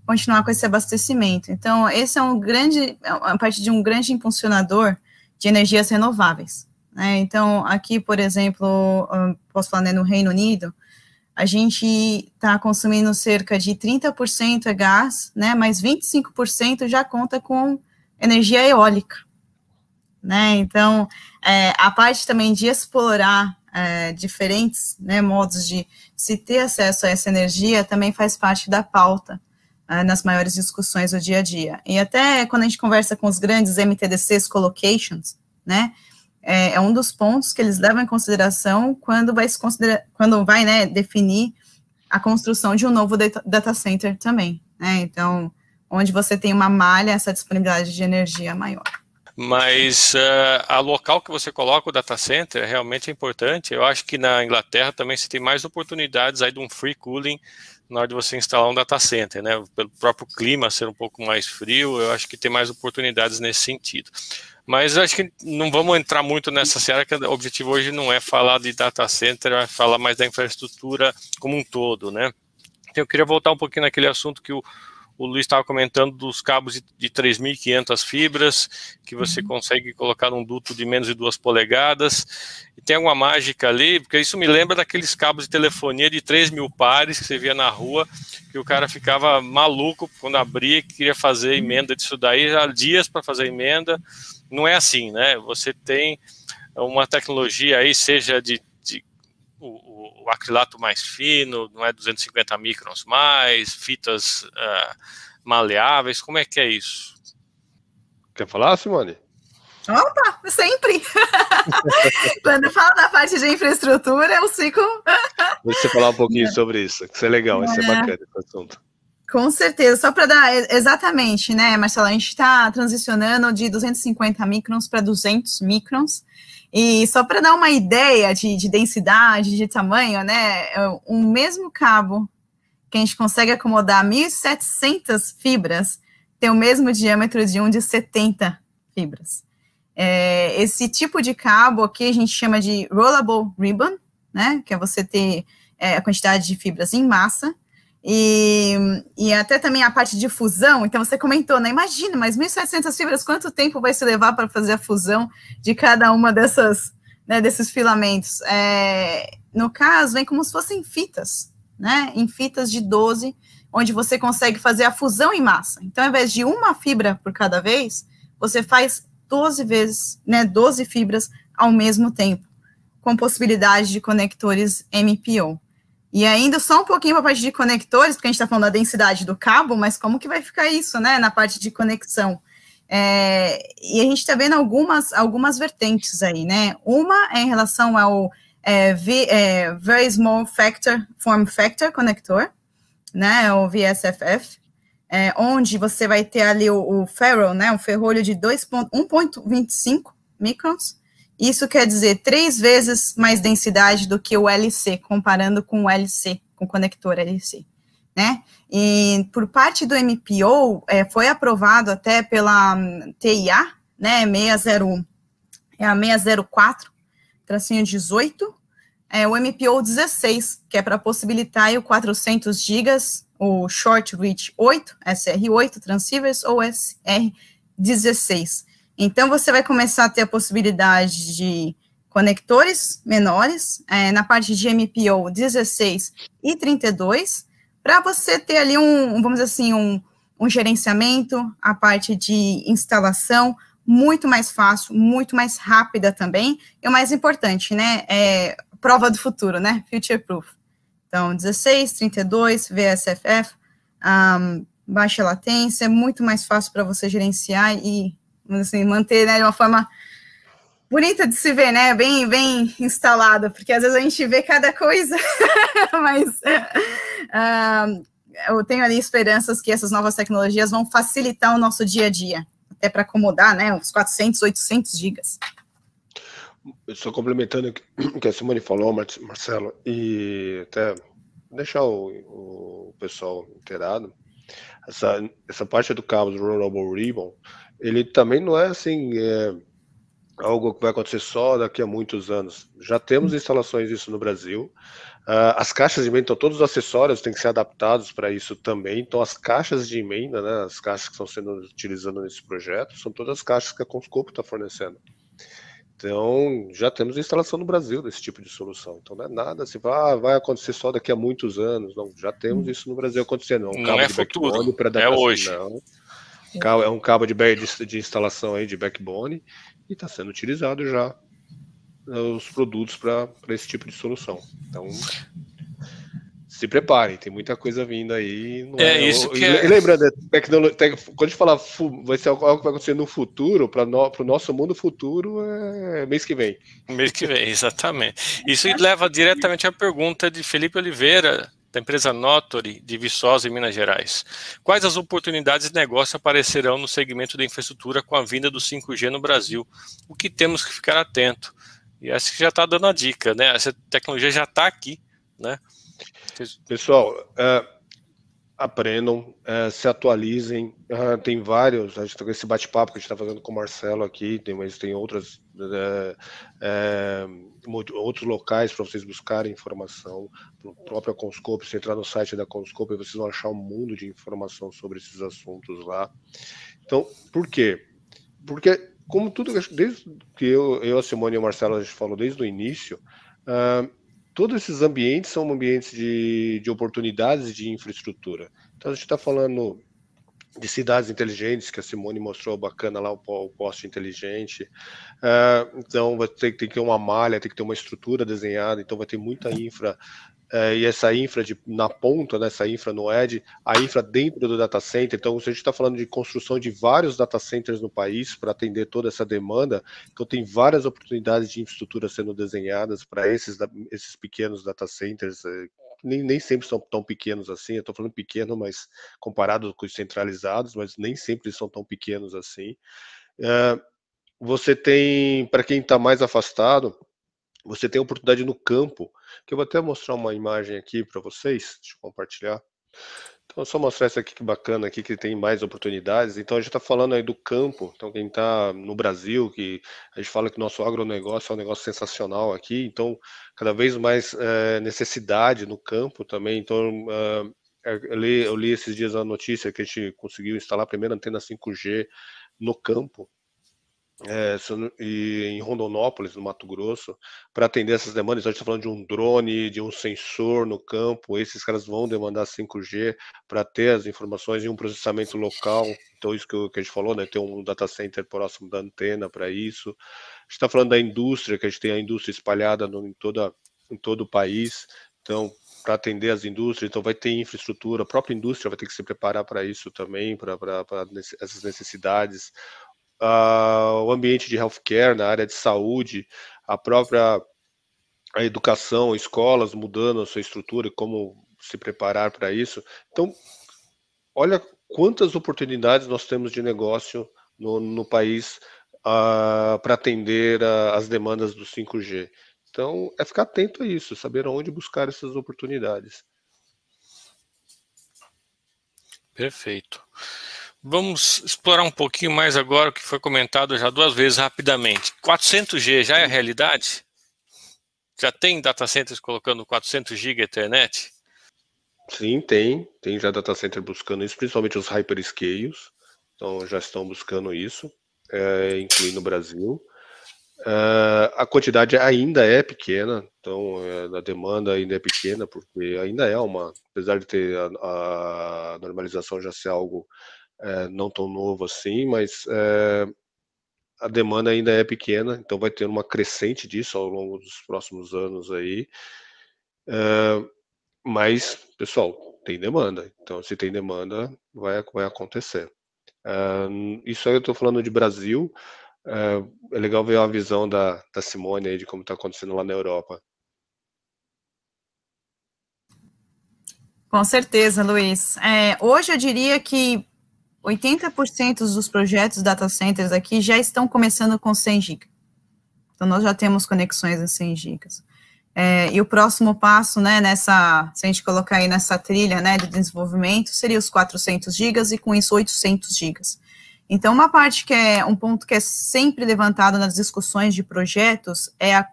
continuar com esse abastecimento. Então, esse é um grande, a parte de um grande impulsionador de energias renováveis. É, então, aqui, por exemplo, posso falar, né, no Reino Unido, a gente está consumindo cerca de trinta por cento é gás, né, mas vinte e cinco por cento já conta com energia eólica. Né? Então, é, a parte também de explorar é, diferentes, né, modos de se ter acesso a essa energia também faz parte da pauta é, nas maiores discussões do dia a dia. E até quando a gente conversa com os grandes M T D Cs, collocations, né, é um dos pontos que eles levam em consideração quando vai, se considera quando vai, né, definir a construção de um novo data center também, né? Então, onde você tem uma malha, essa disponibilidade de energia maior. Mas uh, a local que você coloca o data center realmente é importante. Eu acho que na Inglaterra também você tem mais oportunidades aí de um free cooling na hora de você instalar um data center, né? Pelo próprio clima ser um pouco mais frio, eu acho que tem mais oportunidades nesse sentido. Mas acho que não vamos entrar muito nessa seara, que o objetivo hoje não é falar de data center, é falar mais da infraestrutura como um todo, né? Então, eu queria voltar um pouquinho naquele assunto que o, O Luiz estava comentando dos cabos de três mil e quinhentas fibras, que você consegue colocar num duto de menos de duas polegadas. E tem alguma mágica ali, porque isso me lembra daqueles cabos de telefonia de três mil pares que você via na rua, que o cara ficava maluco quando abria, queria fazer emenda disso daí, há dias para fazer emenda. Não é assim, né? Você tem uma tecnologia aí, seja de, de o, o acrilato mais fino, não é duzentos e cinquenta microns mais, fitas uh, maleáveis, como é que é isso? Quer falar, Simone? Opa, sempre! Quando falo da parte de infraestrutura, eu fico... Deixa eu falar um pouquinho sobre isso, que isso é legal, isso é bacana, esse assunto. Com certeza, só para dar, exatamente, né, Marcelo, a gente está transicionando de duzentos e cinquenta microns para duzentos microns, e só para dar uma ideia de, de densidade, de tamanho, né, o mesmo cabo que a gente consegue acomodar mil e setecentas fibras tem o mesmo diâmetro de um de setenta fibras. É, esse tipo de cabo aqui a gente chama de Rollable Ribbon, né, que é você ter é, a quantidade de fibras em massa. E, e até também a parte de fusão, então você comentou, né, imagina, mas mil e setecentas fibras, quanto tempo vai se levar para fazer a fusão de cada uma dessas, né, desses filamentos? É, no caso, vem como se fossem fitas, né, em fitas de doze, onde você consegue fazer a fusão em massa. Então, ao invés de uma fibra por cada vez, você faz doze vezes, né, doze fibras ao mesmo tempo, com possibilidade de conectores M P O. E ainda só um pouquinho para a parte de conectores, porque a gente está falando da densidade do cabo, mas como que vai ficar isso, né, na parte de conexão? É, e a gente está vendo algumas, algumas vertentes aí, né? Uma é em relação ao é, v, é, Very Small Factor, Form Factor Connector, né, o V S F F, é, onde você vai ter ali o, o ferrule, né, um ferrolho de um ponto vinte e cinco microns. Isso quer dizer três vezes mais densidade do que o L C, comparando com o L C, com o conector L C, né? E por parte do M P O, é, foi aprovado até pela T I A, né, seis zero um, é a seis zero quatro tracinho dezoito, é o M P O dezesseis, que é para possibilitar aí o quatrocentos gigas, o Short Reach oito, S R oito Transceivers ou S R dezesseis. Então, você vai começar a ter a possibilidade de conectores menores, é, na parte de M P O dezesseis e trinta e dois, para você ter ali um, vamos dizer assim, um, um gerenciamento, a parte de instalação, muito mais fácil, muito mais rápida também, e o mais importante, né, é prova do futuro, né, future proof. Então, dezesseis, trinta e dois, V S F F, um, baixa latência, muito mais fácil para você gerenciar e assim, manter, né, de uma forma bonita de se ver, né, bem, bem instalada, porque às vezes a gente vê cada coisa, mas uh, eu tenho ali esperanças que essas novas tecnologias vão facilitar o nosso dia a dia, até para acomodar, né, uns quatrocentos, oitocentos gigas. Eu só complementando o que a Simone falou, Marcelo, e até deixar o, o pessoal inteirado, essa, essa parte do cabo do Rollable Ribbon, ele também não é assim é, algo que vai acontecer só daqui a muitos anos. Já temos instalações disso no Brasil. Uh, as caixas de emenda, então, todos os acessórios têm que ser adaptados para isso também. Então, as caixas de emenda, né, as caixas que estão sendo utilizadas nesse projeto, são todas as caixas que a CommScope está fornecendo. Então, já temos instalação no Brasil desse tipo de solução. Então, não é nada assim, ah, vai acontecer só daqui a muitos anos. Não, já temos isso no Brasil acontecendo. Um não é futuro, é hoje. Não. É um cabo de, de, de instalação aí de backbone e está sendo utilizado já os produtos para esse tipo de solução. Então, se preparem, tem muita coisa vindo aí. Não é, é isso que é... Lembra, né, tecnologia, tec, quando a gente fala vai ser algo que vai acontecer no futuro, para o no, nosso mundo futuro, é mês que vem. Mês que vem, exatamente. Isso leva diretamente à pergunta de Felipe Oliveira, da empresa Notary, de Viçosa, em Minas Gerais. Quais as oportunidades de negócio aparecerão no segmento da infraestrutura com a vinda do cinco G no Brasil? O que temos que ficar atento? E acho que já está dando a dica, né? Essa tecnologia já está aqui, né? Pessoal, uh, aprendam, é, se atualizem. Uh, tem vários, a gente tem esse bate-papo que a gente está fazendo com o Marcelo aqui, tem, mas tem outras, é, é, outros locais para vocês buscarem informação. Pro próprio CommScope, se entrar no site da CommScope, vocês vão achar um mundo de informação sobre esses assuntos lá. Então, por quê? Porque, como tudo, desde que eu, eu a Simone e o Marcelo, a gente falou desde o início, uh, todos esses ambientes são ambientes de, de oportunidades de infraestrutura. Então, a gente está falando de cidades inteligentes, que a Simone mostrou bacana lá, o, o poste inteligente. Uh, então, vai ter, tem que ter uma malha, tem que ter uma estrutura desenhada, então vai ter muita infra. Uh, e essa infra de, na ponta, né, essa infra no edge, a infra dentro do data center. Então, se a gente está falando de construção de vários data centers no país para atender toda essa demanda, então tem várias oportunidades de infraestrutura sendo desenhadas para esses, esses pequenos data centers. eh, Nem, nem sempre são tão pequenos assim, eu estou falando pequeno, mas comparado com os centralizados, mas nem sempre são tão pequenos assim. Uh, você tem, para quem está mais afastado, você tem oportunidade no campo, que eu vou até mostrar uma imagem aqui para vocês, deixa eu compartilhar. Então, é só mostrar isso aqui, que bacana aqui, que tem mais oportunidades. Então, a gente está falando aí do campo. Então, quem está no Brasil, que a gente fala que o nosso agronegócio é um negócio sensacional aqui. Então, cada vez mais é, necessidade no campo também. Então, é, eu, li, eu li esses dias a notícia que a gente conseguiu instalar a primeira antena cinco G no campo. É, em Rondonópolis, no Mato Grosso, para atender essas demandas. A gente está falando de um drone, de um sensor no campo. Esses caras vão demandar cinco G para ter as informações e um processamento local. Então, isso que a gente falou, né? Ter um data center próximo da antena para isso. A gente está falando da indústria, que a gente tem a indústria espalhada no, em, toda, em todo o país. Então, para atender as indústrias, então vai ter infraestrutura. A própria indústria vai ter que se preparar para isso também, para essas necessidades. Uh, o ambiente de healthcare, na área de saúde, a própria a educação, escolas mudando a sua estrutura e como se preparar para isso. Então, olha quantas oportunidades nós temos de negócio no, no país uh, para atender a, as demandas do cinco G. Então, é ficar atento a isso, saber onde buscar essas oportunidades. Perfeito. Vamos explorar um pouquinho mais agora o que foi comentado já duas vezes rapidamente. quatrocentos G já é a realidade? Já tem data centers colocando quatrocentos gigas internet? Sim, tem. Tem já data center buscando isso, principalmente os hyperscales. Então, já estão buscando isso, é, incluindo o Brasil. Uh, a quantidade ainda é pequena, então é, a demanda ainda é pequena, porque ainda é uma... Apesar de ter a, a normalização já ser algo... É, não tão novo assim, mas é, a demanda ainda é pequena, então vai ter uma crescente disso ao longo dos próximos anos aí. É, mas, pessoal, tem demanda, então se tem demanda, vai, vai acontecer. É, isso aí eu estou falando de Brasil, é, é legal ver a visão da, da Simone aí de como está acontecendo lá na Europa. Com certeza, Luiz. É, hoje eu diria que oitenta por cento dos projetos data centers aqui já estão começando com cem gigas. Então, nós já temos conexões em cem gigas. É, e o próximo passo, né, nessa, se a gente colocar aí nessa trilha, né, de desenvolvimento, seria os quatrocentos gigas e com isso oitocentos gigas. Então, uma parte que é, um ponto que é sempre levantado nas discussões de projetos é a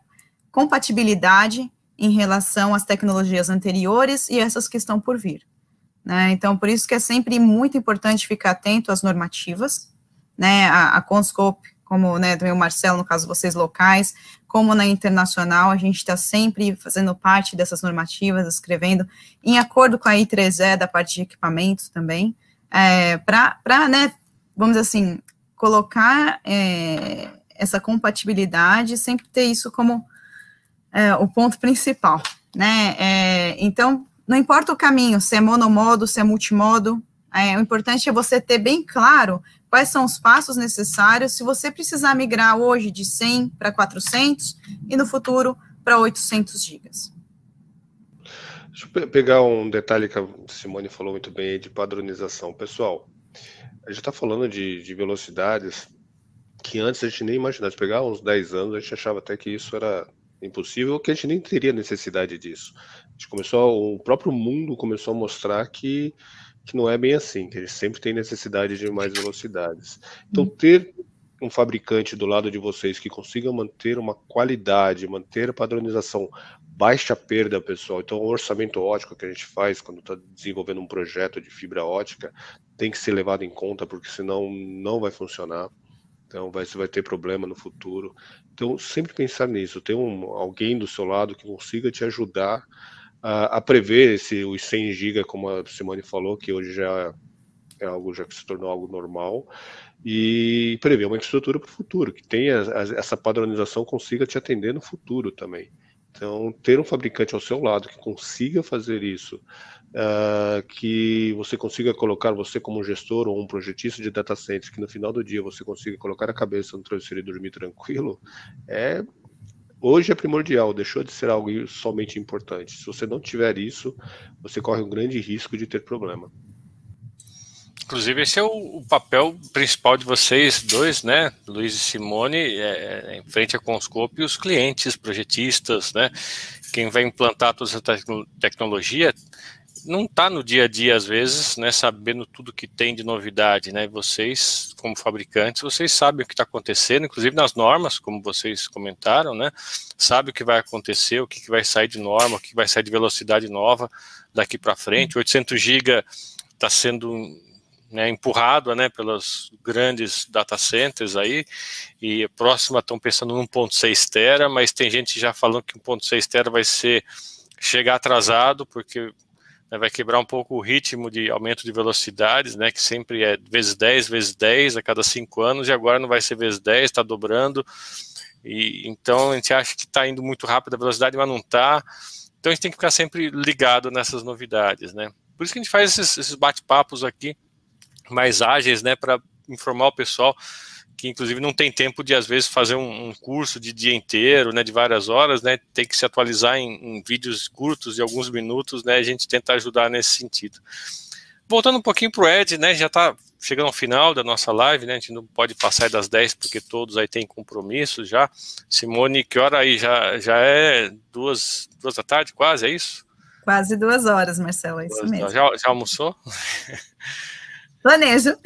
compatibilidade em relação às tecnologias anteriores e essas que estão por vir. Né, então, por isso que é sempre muito importante ficar atento às normativas, né, a, a CommScope, como, né, também o Marcelo, no caso vocês locais, como na internacional, a gente está sempre fazendo parte dessas normativas, escrevendo, em acordo com a I três E da parte de equipamentos também, é, para, né, vamos dizer assim, colocar é, essa compatibilidade, sempre ter isso como é, o ponto principal, né, é, então, não importa o caminho, se é monomodo, se é multimodo, é, o importante é você ter bem claro quais são os passos necessários se você precisar migrar hoje de cem para quatrocentos e no futuro para oitocentos gigas. Deixa eu pegar um detalhe que a Simone falou muito bem, de padronização. Pessoal, a gente está falando de, de velocidades que antes a gente nem imaginava. Se pegar uns dez anos, a gente achava até que isso era... impossível, que a gente nem teria necessidade disso. A gente começou, o próprio mundo começou a mostrar que, que não é bem assim, que eles sempre têm necessidade de mais velocidades. Então, ter um fabricante do lado de vocês que consiga manter uma qualidade, manter a padronização, baixa perda, pessoal. Então, o orçamento ótico que a gente faz quando está desenvolvendo um projeto de fibra ótica tem que ser levado em conta, porque senão não vai funcionar. Então, vai, vai ter problema no futuro. Então, sempre pensar nisso. Ter um, alguém do seu lado que consiga te ajudar a, a prever esse, os cem gigas, como a Simone falou, que hoje já é algo já que se tornou algo normal, e prever uma infraestrutura para o futuro, que tenha a, essa padronização, consiga te atender no futuro também. Então, ter um fabricante ao seu lado que consiga fazer isso, uh, que você consiga colocar você como gestor ou um projetista de data center, que no final do dia você consiga colocar a cabeça no travesseiro e dormir tranquilo, é, hoje é primordial, deixou de ser algo somente importante. Se você não tiver isso, você corre um grande risco de ter problema. Inclusive, esse é o, o papel principal de vocês dois, né, Luiz e Simone, é, em frente à CommScope e os clientes, projetistas, né, quem vai implantar toda essa te tecnologia, não está no dia a dia, às vezes, né, sabendo tudo que tem de novidade, né, vocês, como fabricantes, vocês sabem o que está acontecendo, inclusive nas normas, como vocês comentaram, né, sabe o que vai acontecer, o que, que vai sair de norma, o que vai sair de velocidade nova daqui para frente, oitocentos gigas está sendo... Né, empurrado, né, pelas grandes data centers aí, e a próxima estão pensando em um ponto seis tera, mas tem gente já falando que um ponto seis tera vai ser, chegar atrasado, porque né, vai quebrar um pouco o ritmo de aumento de velocidades, né, que sempre é vezes dez, vezes dez a cada cinco anos, e agora não vai ser vezes dez, está dobrando, e então a gente acha que está indo muito rápido a velocidade, mas não está, então a gente tem que ficar sempre ligado nessas novidades, né, por isso que a gente faz esses, esses bate-papos aqui, mais ágeis, né, para informar o pessoal que, inclusive, não tem tempo de, às vezes, fazer um, um curso de dia inteiro, né, de várias horas, né, tem que se atualizar em, em vídeos curtos de alguns minutos, né, a gente tenta ajudar nesse sentido. Voltando um pouquinho para o Ed, né, já está chegando ao final da nossa live, né, a gente não pode passar das dez, porque todos aí têm compromisso já. Simone, que hora aí? Já, já é duas, duas da tarde, quase, é isso? Quase duas horas, Marcelo, é isso duas, mesmo. Já, já almoçou? Planejo.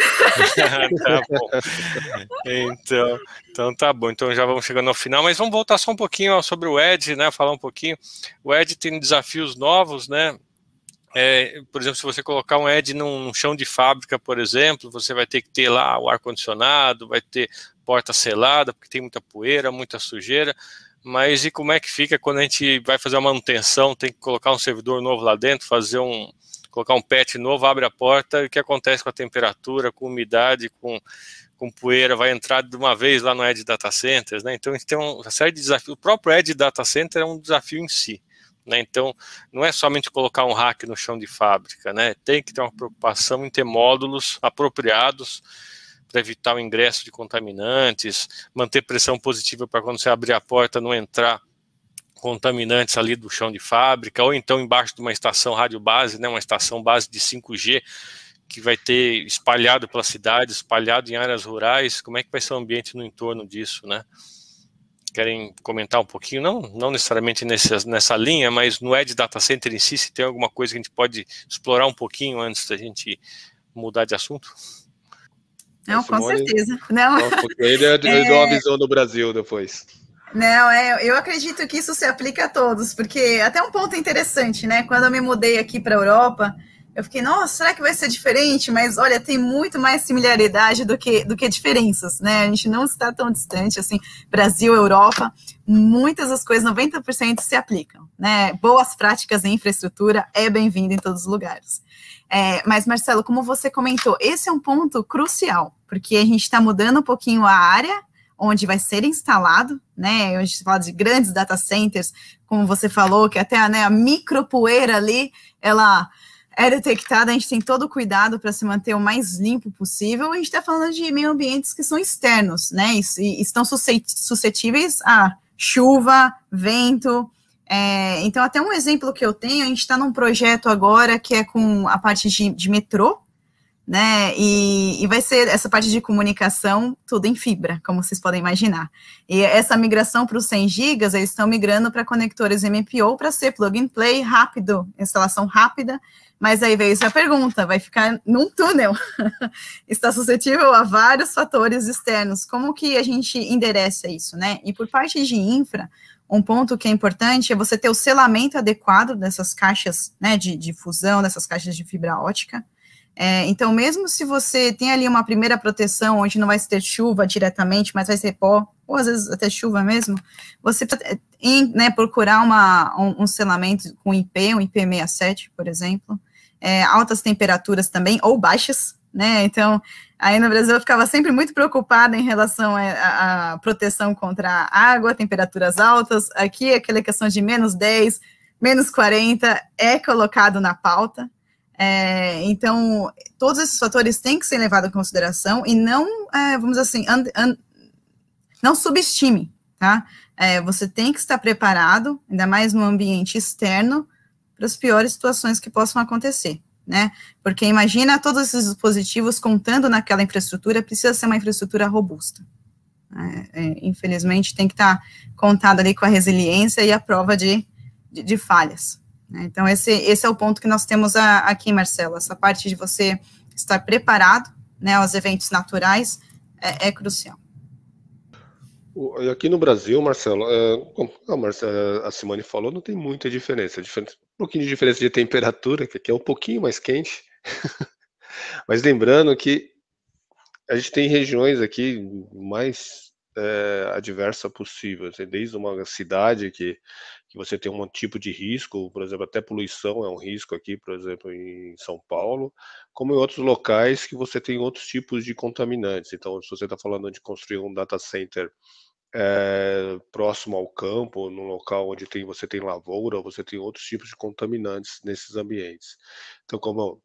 Tá bom. Então, então tá bom, então já vamos chegando ao final, mas vamos voltar só um pouquinho ó, sobre o Ed, né, falar um pouquinho, o Ed tem desafios novos, né, é, por exemplo, se você colocar um Ed num, num chão de fábrica, por exemplo, você vai ter que ter lá o ar-condicionado, vai ter porta selada, porque tem muita poeira, muita sujeira, mas e como é que fica quando a gente vai fazer uma manutenção, tem que colocar um servidor novo lá dentro, fazer um colocar um patch novo, abre a porta, e o que acontece com a temperatura, com umidade, com, com poeira, vai entrar de uma vez lá no Edge Data Centers, né? Então, a gente tem uma série de desafios. O próprio Edge Data Center é um desafio em si, né? Então, não é somente colocar um rack no chão de fábrica, né? Tem que ter uma preocupação em ter módulos apropriados para evitar o ingresso de contaminantes, manter pressão positiva para quando você abrir a porta não entrar contaminantes ali do chão de fábrica, ou então embaixo de uma estação rádio base, né, uma estação base de cinco G, que vai ter espalhado pela cidade, espalhado em áreas rurais, como é que vai ser o ambiente no entorno disso, né? Querem comentar um pouquinho? Não, não necessariamente nessa, nessa linha, mas no Edge Data Center em si, se tem alguma coisa que a gente pode explorar um pouquinho antes da gente mudar de assunto? Não, com Simone, certeza. Não. Ele é... deu uma visão do Brasil depois. Não, é, eu acredito que isso se aplica a todos, porque até um ponto interessante, né? Quando eu me mudei aqui para a Europa, eu fiquei, nossa, será que vai ser diferente? Mas, olha, tem muito mais similaridade do que, do que diferenças, né? A gente não está tão distante, assim, Brasil, Europa, muitas das coisas, noventa por cento se aplicam, né? Boas práticas em infraestrutura é bem-vindo em todos os lugares. É, mas, Marcelo, como você comentou, esse é um ponto crucial, porque a gente está mudando um pouquinho a área, onde vai ser instalado, né, a gente fala de grandes data centers, como você falou, que até né, a micropoeira ali, ela é detectada, a gente tem todo o cuidado para se manter o mais limpo possível, a gente está falando de meio ambientes que são externos, né, e estão suscetíveis a chuva, vento, é, então até um exemplo que eu tenho, a gente está num projeto agora que é com a parte de, de metrô, né? E, e vai ser essa parte de comunicação tudo em fibra, como vocês podem imaginar. E essa migração para os cem gigas, eles estão migrando para conectores M P O para ser plug and play rápido, instalação rápida. Mas aí veio essa pergunta, vai ficar num túnel. Está suscetível a vários fatores externos. Como que a gente endereça isso, né? E por parte de infra, um ponto que é importante é você ter o selamento adequado dessas caixas, né, de, de fusão, dessas caixas de fibra ótica. É, então, mesmo se você tem ali uma primeira proteção, onde não vai ter chuva diretamente, mas vai ser pó, ou às vezes até chuva mesmo, você precisa, né, procurar uma, um, um selamento com I P, um I P sessenta e sete, por exemplo. É, altas temperaturas também, ou baixas, né? Então, aí no Brasil eu ficava sempre muito preocupada em relação à proteção contra a água, temperaturas altas. Aqui, aquela questão de menos dez, menos quarenta é colocado na pauta. É, então, todos esses fatores têm que ser levados em consideração e não, é, vamos dizer assim, and, and, não subestime, tá? É, você tem que estar preparado, ainda mais no ambiente externo, para as piores situações que possam acontecer, né? Porque imagina todos esses dispositivos contando naquela infraestrutura, precisa ser uma infraestrutura robusta. É, é, infelizmente, tem que estar contado ali com a resiliência e a prova de, de, de falhas. Né? Então, esse, esse é o ponto que nós temos a, aqui, Marcelo, essa parte de você estar preparado, né, aos eventos naturais é, é crucial. Aqui no Brasil, Marcelo, a Simone falou, não tem muita diferença. diferença um pouquinho de diferença de temperatura, que aqui é um pouquinho mais quente. Mas lembrando que a gente tem regiões aqui mais é, adversa possível. Desde uma cidade que, que você tem um tipo de risco, por exemplo, até poluição é um risco aqui, por exemplo, em São Paulo, como em outros locais que você tem outros tipos de contaminantes. Então, se você está falando de construir um data center É, próximo ao campo, num local onde tem, você tem lavoura, você tem outros tipos de contaminantes nesses ambientes. Então, como,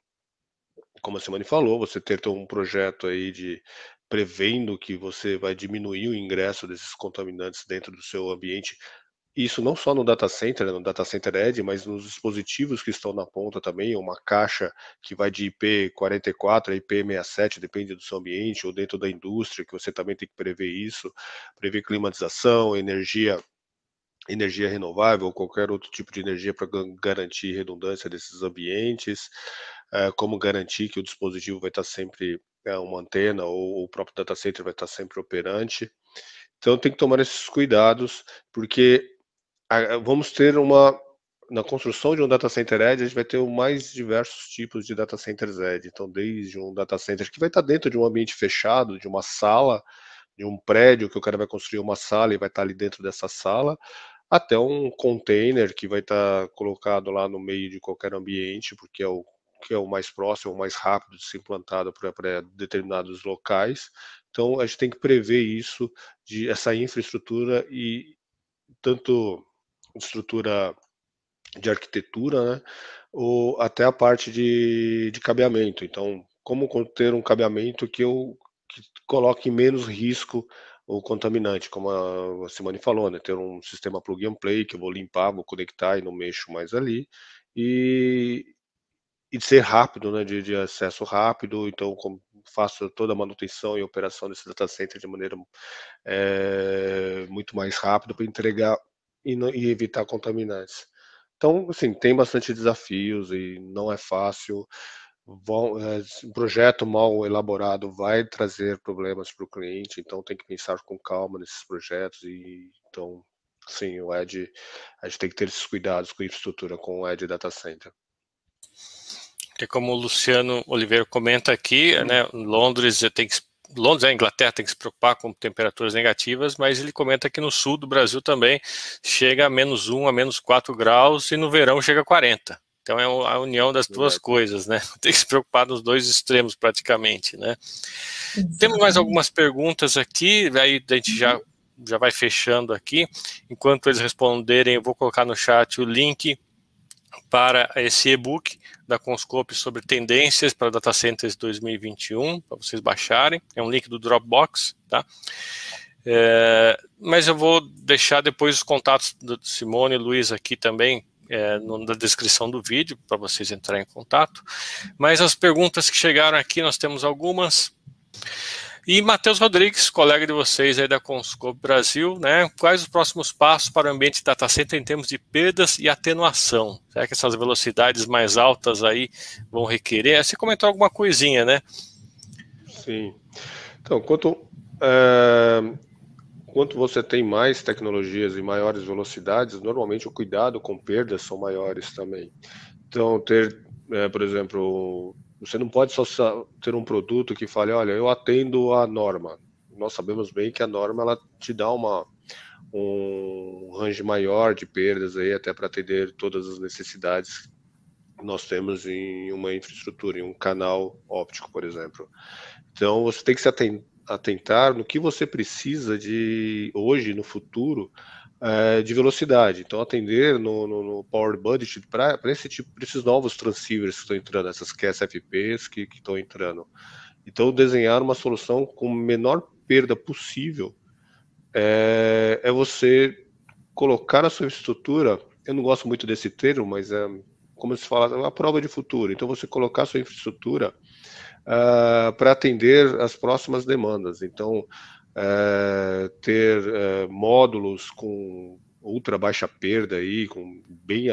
como a Simone falou, você ter um projeto aí de prevendo que você vai diminuir o ingresso desses contaminantes dentro do seu ambiente, isso não só no data center, no data center edge, mas nos dispositivos que estão na ponta também, uma caixa que vai de I P quarenta e quatro a I P sessenta e sete, depende do seu ambiente, ou dentro da indústria, que você também tem que prever isso, prever climatização, energia, energia renovável, ou qualquer outro tipo de energia para garantir redundância desses ambientes, como garantir que o dispositivo vai estar sempre, uma antena, ou o próprio data center vai estar sempre operante. Então tem que tomar esses cuidados, porque vamos ter uma, na construção de um data center edge, a gente vai ter mais diversos tipos de data centers edge. Então, desde um data center que vai estar dentro de um ambiente fechado, de uma sala, de um prédio, que o cara vai construir uma sala e vai estar ali dentro dessa sala, até um container que vai estar colocado lá no meio de qualquer ambiente, porque é o que é o mais próximo, o mais rápido de ser implantado para determinados locais. Então, a gente tem que prever isso, de essa infraestrutura e tanto estrutura de arquitetura, né, ou até a parte de, de cabeamento. Então, como conter um cabeamento que eu que coloque menos risco o contaminante, como a Simone falou, né, ter um sistema plug and play que eu vou limpar, vou conectar e não mexo mais ali, e, e de ser rápido, né, de, de acesso rápido. Então, como faço toda a manutenção e operação desse data center de maneira é, muito mais rápida para entregar e, não, e evitar contaminantes. Então, assim, tem bastante desafios e não é fácil. Vão, é, um projeto mal elaborado vai trazer problemas para o cliente, então tem que pensar com calma nesses projetos. E, então, sim, o Edge, a gente tem que ter esses cuidados com a infraestrutura, com o Edge Data Center. Porque como o Luciano Oliveira comenta aqui, né, Londres tem que, Londres, a Inglaterra tem que se preocupar com temperaturas negativas, mas ele comenta que no sul do Brasil também chega a menos um, a menos quatro graus, e no verão chega a quarenta. Então é a união das duas coisas, né? Tem que se preocupar nos dois extremos praticamente, né? Temos mais algumas perguntas aqui, aí a gente já, já vai fechando aqui. Enquanto eles responderem, eu vou colocar no chat o link para esse e-book da CommScope sobre tendências para data centers dois mil e vinte e um, para vocês baixarem. É um link do Dropbox, tá? É, mas eu vou deixar depois os contatos do Simone e Luiz aqui também, é, na descrição do vídeo para vocês entrarem em contato. Mas as perguntas que chegaram aqui, nós temos algumas. E Matheus Rodrigues, colega de vocês aí da CommScope Brasil, né? Quais os próximos passos para o ambiente data center em termos de perdas e atenuação? Será que essas velocidades mais altas aí vão requerer? Você comentou alguma coisinha, né? Sim. Então, quanto, uh, quanto você tem mais tecnologias e maiores velocidades, normalmente o cuidado com perdas são maiores também. Então, ter, uh, por exemplo... Você não pode só ter um produto que fale, olha, eu atendo a norma. Nós sabemos bem que a norma ela te dá uma, um range maior de perdas, aí, até para atender todas as necessidades que nós temos em uma infraestrutura, em um canal óptico, por exemplo. Então, você tem que se atentar no que você precisa de hoje, no futuro, de velocidade. Então, atender no, no, no Power Budget para esse tipo, esses novos transceivers que estão entrando, essas Q S F Ps que, que estão entrando. Então, desenhar uma solução com menor perda possível é, é você colocar a sua infraestrutura, eu não gosto muito desse termo, mas é como se fala, a prova de futuro. Então, você colocar a sua infraestrutura uh, para atender as próximas demandas. Então, Uh, ter uh, módulos com ultra baixa perda aí, com bem,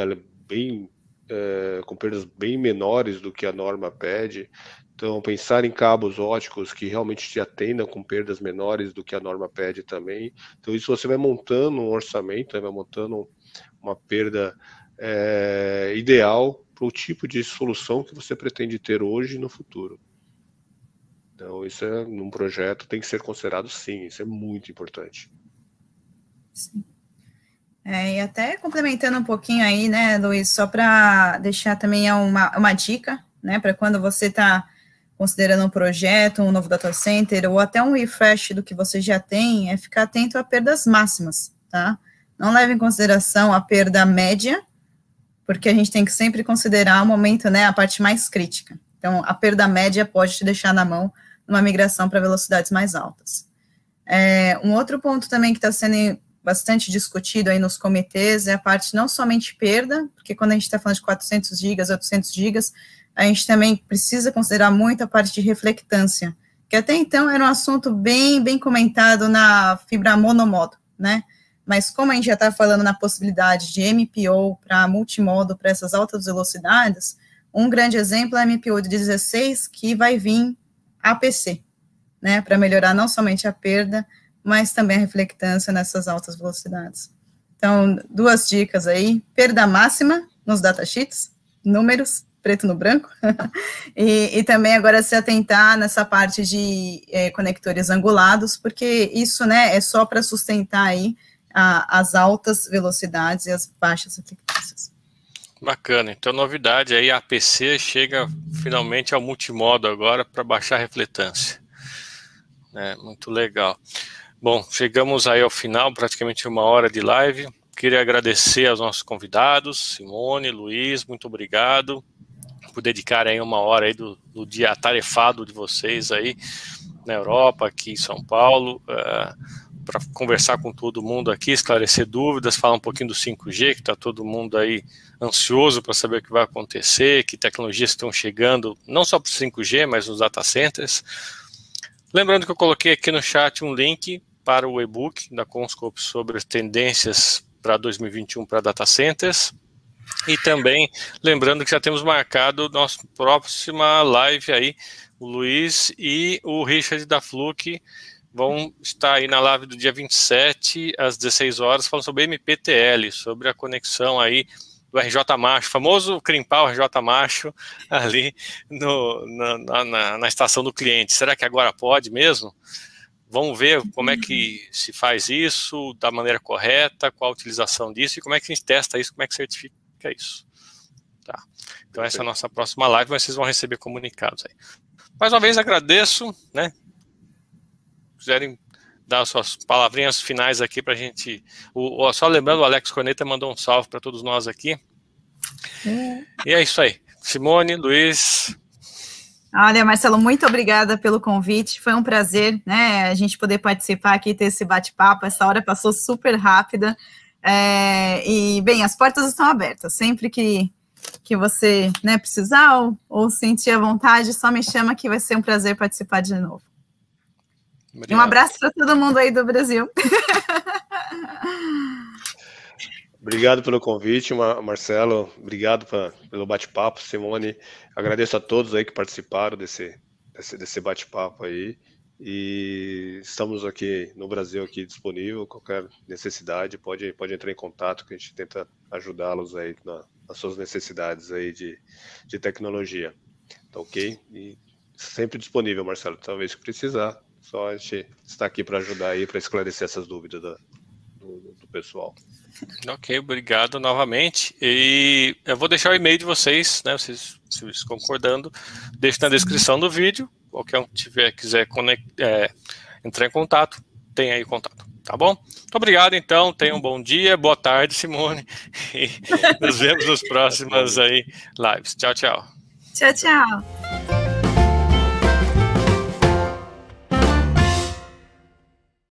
bem uh, com perdas bem menores do que a norma pede. Então, pensar em cabos óticos que realmente te atendam com perdas menores do que a norma pede também. Então, isso você vai montando um orçamento, vai montando uma perda uh, ideal para o tipo de solução que você pretende ter hoje e no futuro. Então, isso é, num projeto tem que ser considerado, sim, isso é muito importante. Sim. É, e até complementando um pouquinho aí, né, Luiz, só para deixar também uma, uma dica, né, para quando você está considerando um projeto, um novo data center, ou até um refresh do que você já tem, é ficar atento a perdas máximas, tá? Não leve em consideração a perda média, porque a gente tem que sempre considerar o momento, né, a parte mais crítica. Então, a perda média pode te deixar na mão numa migração para velocidades mais altas. É, um outro ponto também que está sendo bastante discutido aí nos comitês é a parte não somente perda, porque quando a gente está falando de quatrocentos gigas, oitocentos gigas, a gente também precisa considerar muito a parte de reflectância, que até então era um assunto bem, bem comentado na fibra monomodo, né? Mas como a gente já está falando na possibilidade de M P O para multimodo, para essas altas velocidades, um grande exemplo é a M P O de dezesseis, que vai vir A P C, né, para melhorar não somente a perda, mas também a reflectância nessas altas velocidades. Então, duas dicas aí, perda máxima nos datasheets, números, preto no branco, e, e também agora se atentar nessa parte de é, conectores angulados, porque isso, né, é só para sustentar aí a, as altas velocidades e as baixas reflectâncias. Bacana, então novidade aí, a A P C chega finalmente ao multimodo agora para baixar a refletância. É, muito legal. Bom, chegamos aí ao final, praticamente uma hora de live. Queria agradecer aos nossos convidados, Simone, Luiz, muito obrigado por dedicarem aí uma hora aí do, do dia atarefado de vocês aí na Europa, aqui em São Paulo. Uh, para conversar com todo mundo aqui, esclarecer dúvidas, falar um pouquinho do cinco G, que está todo mundo aí ansioso para saber o que vai acontecer, que tecnologias estão chegando, não só para o cinco G, mas nos data centers. Lembrando que eu coloquei aqui no chat um link para o e-book da CommScope sobre tendências para dois mil e vinte e um para data centers. E também, lembrando que já temos marcado nossa próxima live aí, o Luiz e o Richard da Fluke, vão estar aí na live do dia vinte e sete, às dezesseis horas, falando sobre M P T L, sobre a conexão aí do R J Macho, famoso crimpar o R J Macho ali no, na, na, na estação do cliente. Será que agora pode mesmo? Vamos ver como é que se faz isso, da maneira correta, qual a utilização disso, e como é que a gente testa isso, como é que certifica isso. Tá. Então essa é a nossa próxima live, mas vocês vão receber comunicados aí. Mais uma vez agradeço, né? Quiserem dar suas palavrinhas finais aqui para a gente. O, só lembrando, o Alex Corneta mandou um salve para todos nós aqui. É. E é isso aí. Simone, Luiz. Olha, Marcelo, muito obrigada pelo convite. Foi um prazer, né, a gente poder participar aqui, ter esse bate-papo. Essa hora passou super rápida. É, e, bem, as portas estão abertas. Sempre que, que você né, precisar ou, ou sentir à vontade, só me chama que vai ser um prazer participar de novo. E um abraço para todo mundo aí do Brasil. Obrigado pelo convite, Marcelo. Obrigado pra, pelo bate-papo, Simone. Agradeço a todos aí que participaram desse, desse, desse bate-papo aí. E estamos aqui no Brasil, aqui disponível. Qualquer necessidade, pode, pode entrar em contato, que a gente tenta ajudá-los aí na, nas suas necessidades aí de, de tecnologia. Tá ok? E sempre disponível, Marcelo. Talvez que precisar, só a gente está aqui para ajudar aí, para esclarecer essas dúvidas da, do, do pessoal. Ok, obrigado novamente. E eu vou deixar o e-mail de vocês, né? Vocês, vocês concordando, deixo na descrição do vídeo. Qualquer um que tiver, quiser conect, é, entrar em contato, tem aí contato, tá bom? Muito obrigado, então. Tenham um bom dia, boa tarde, Simone. E nos vemos nas próximas aí lives. Tchau, tchau. Tchau, tchau.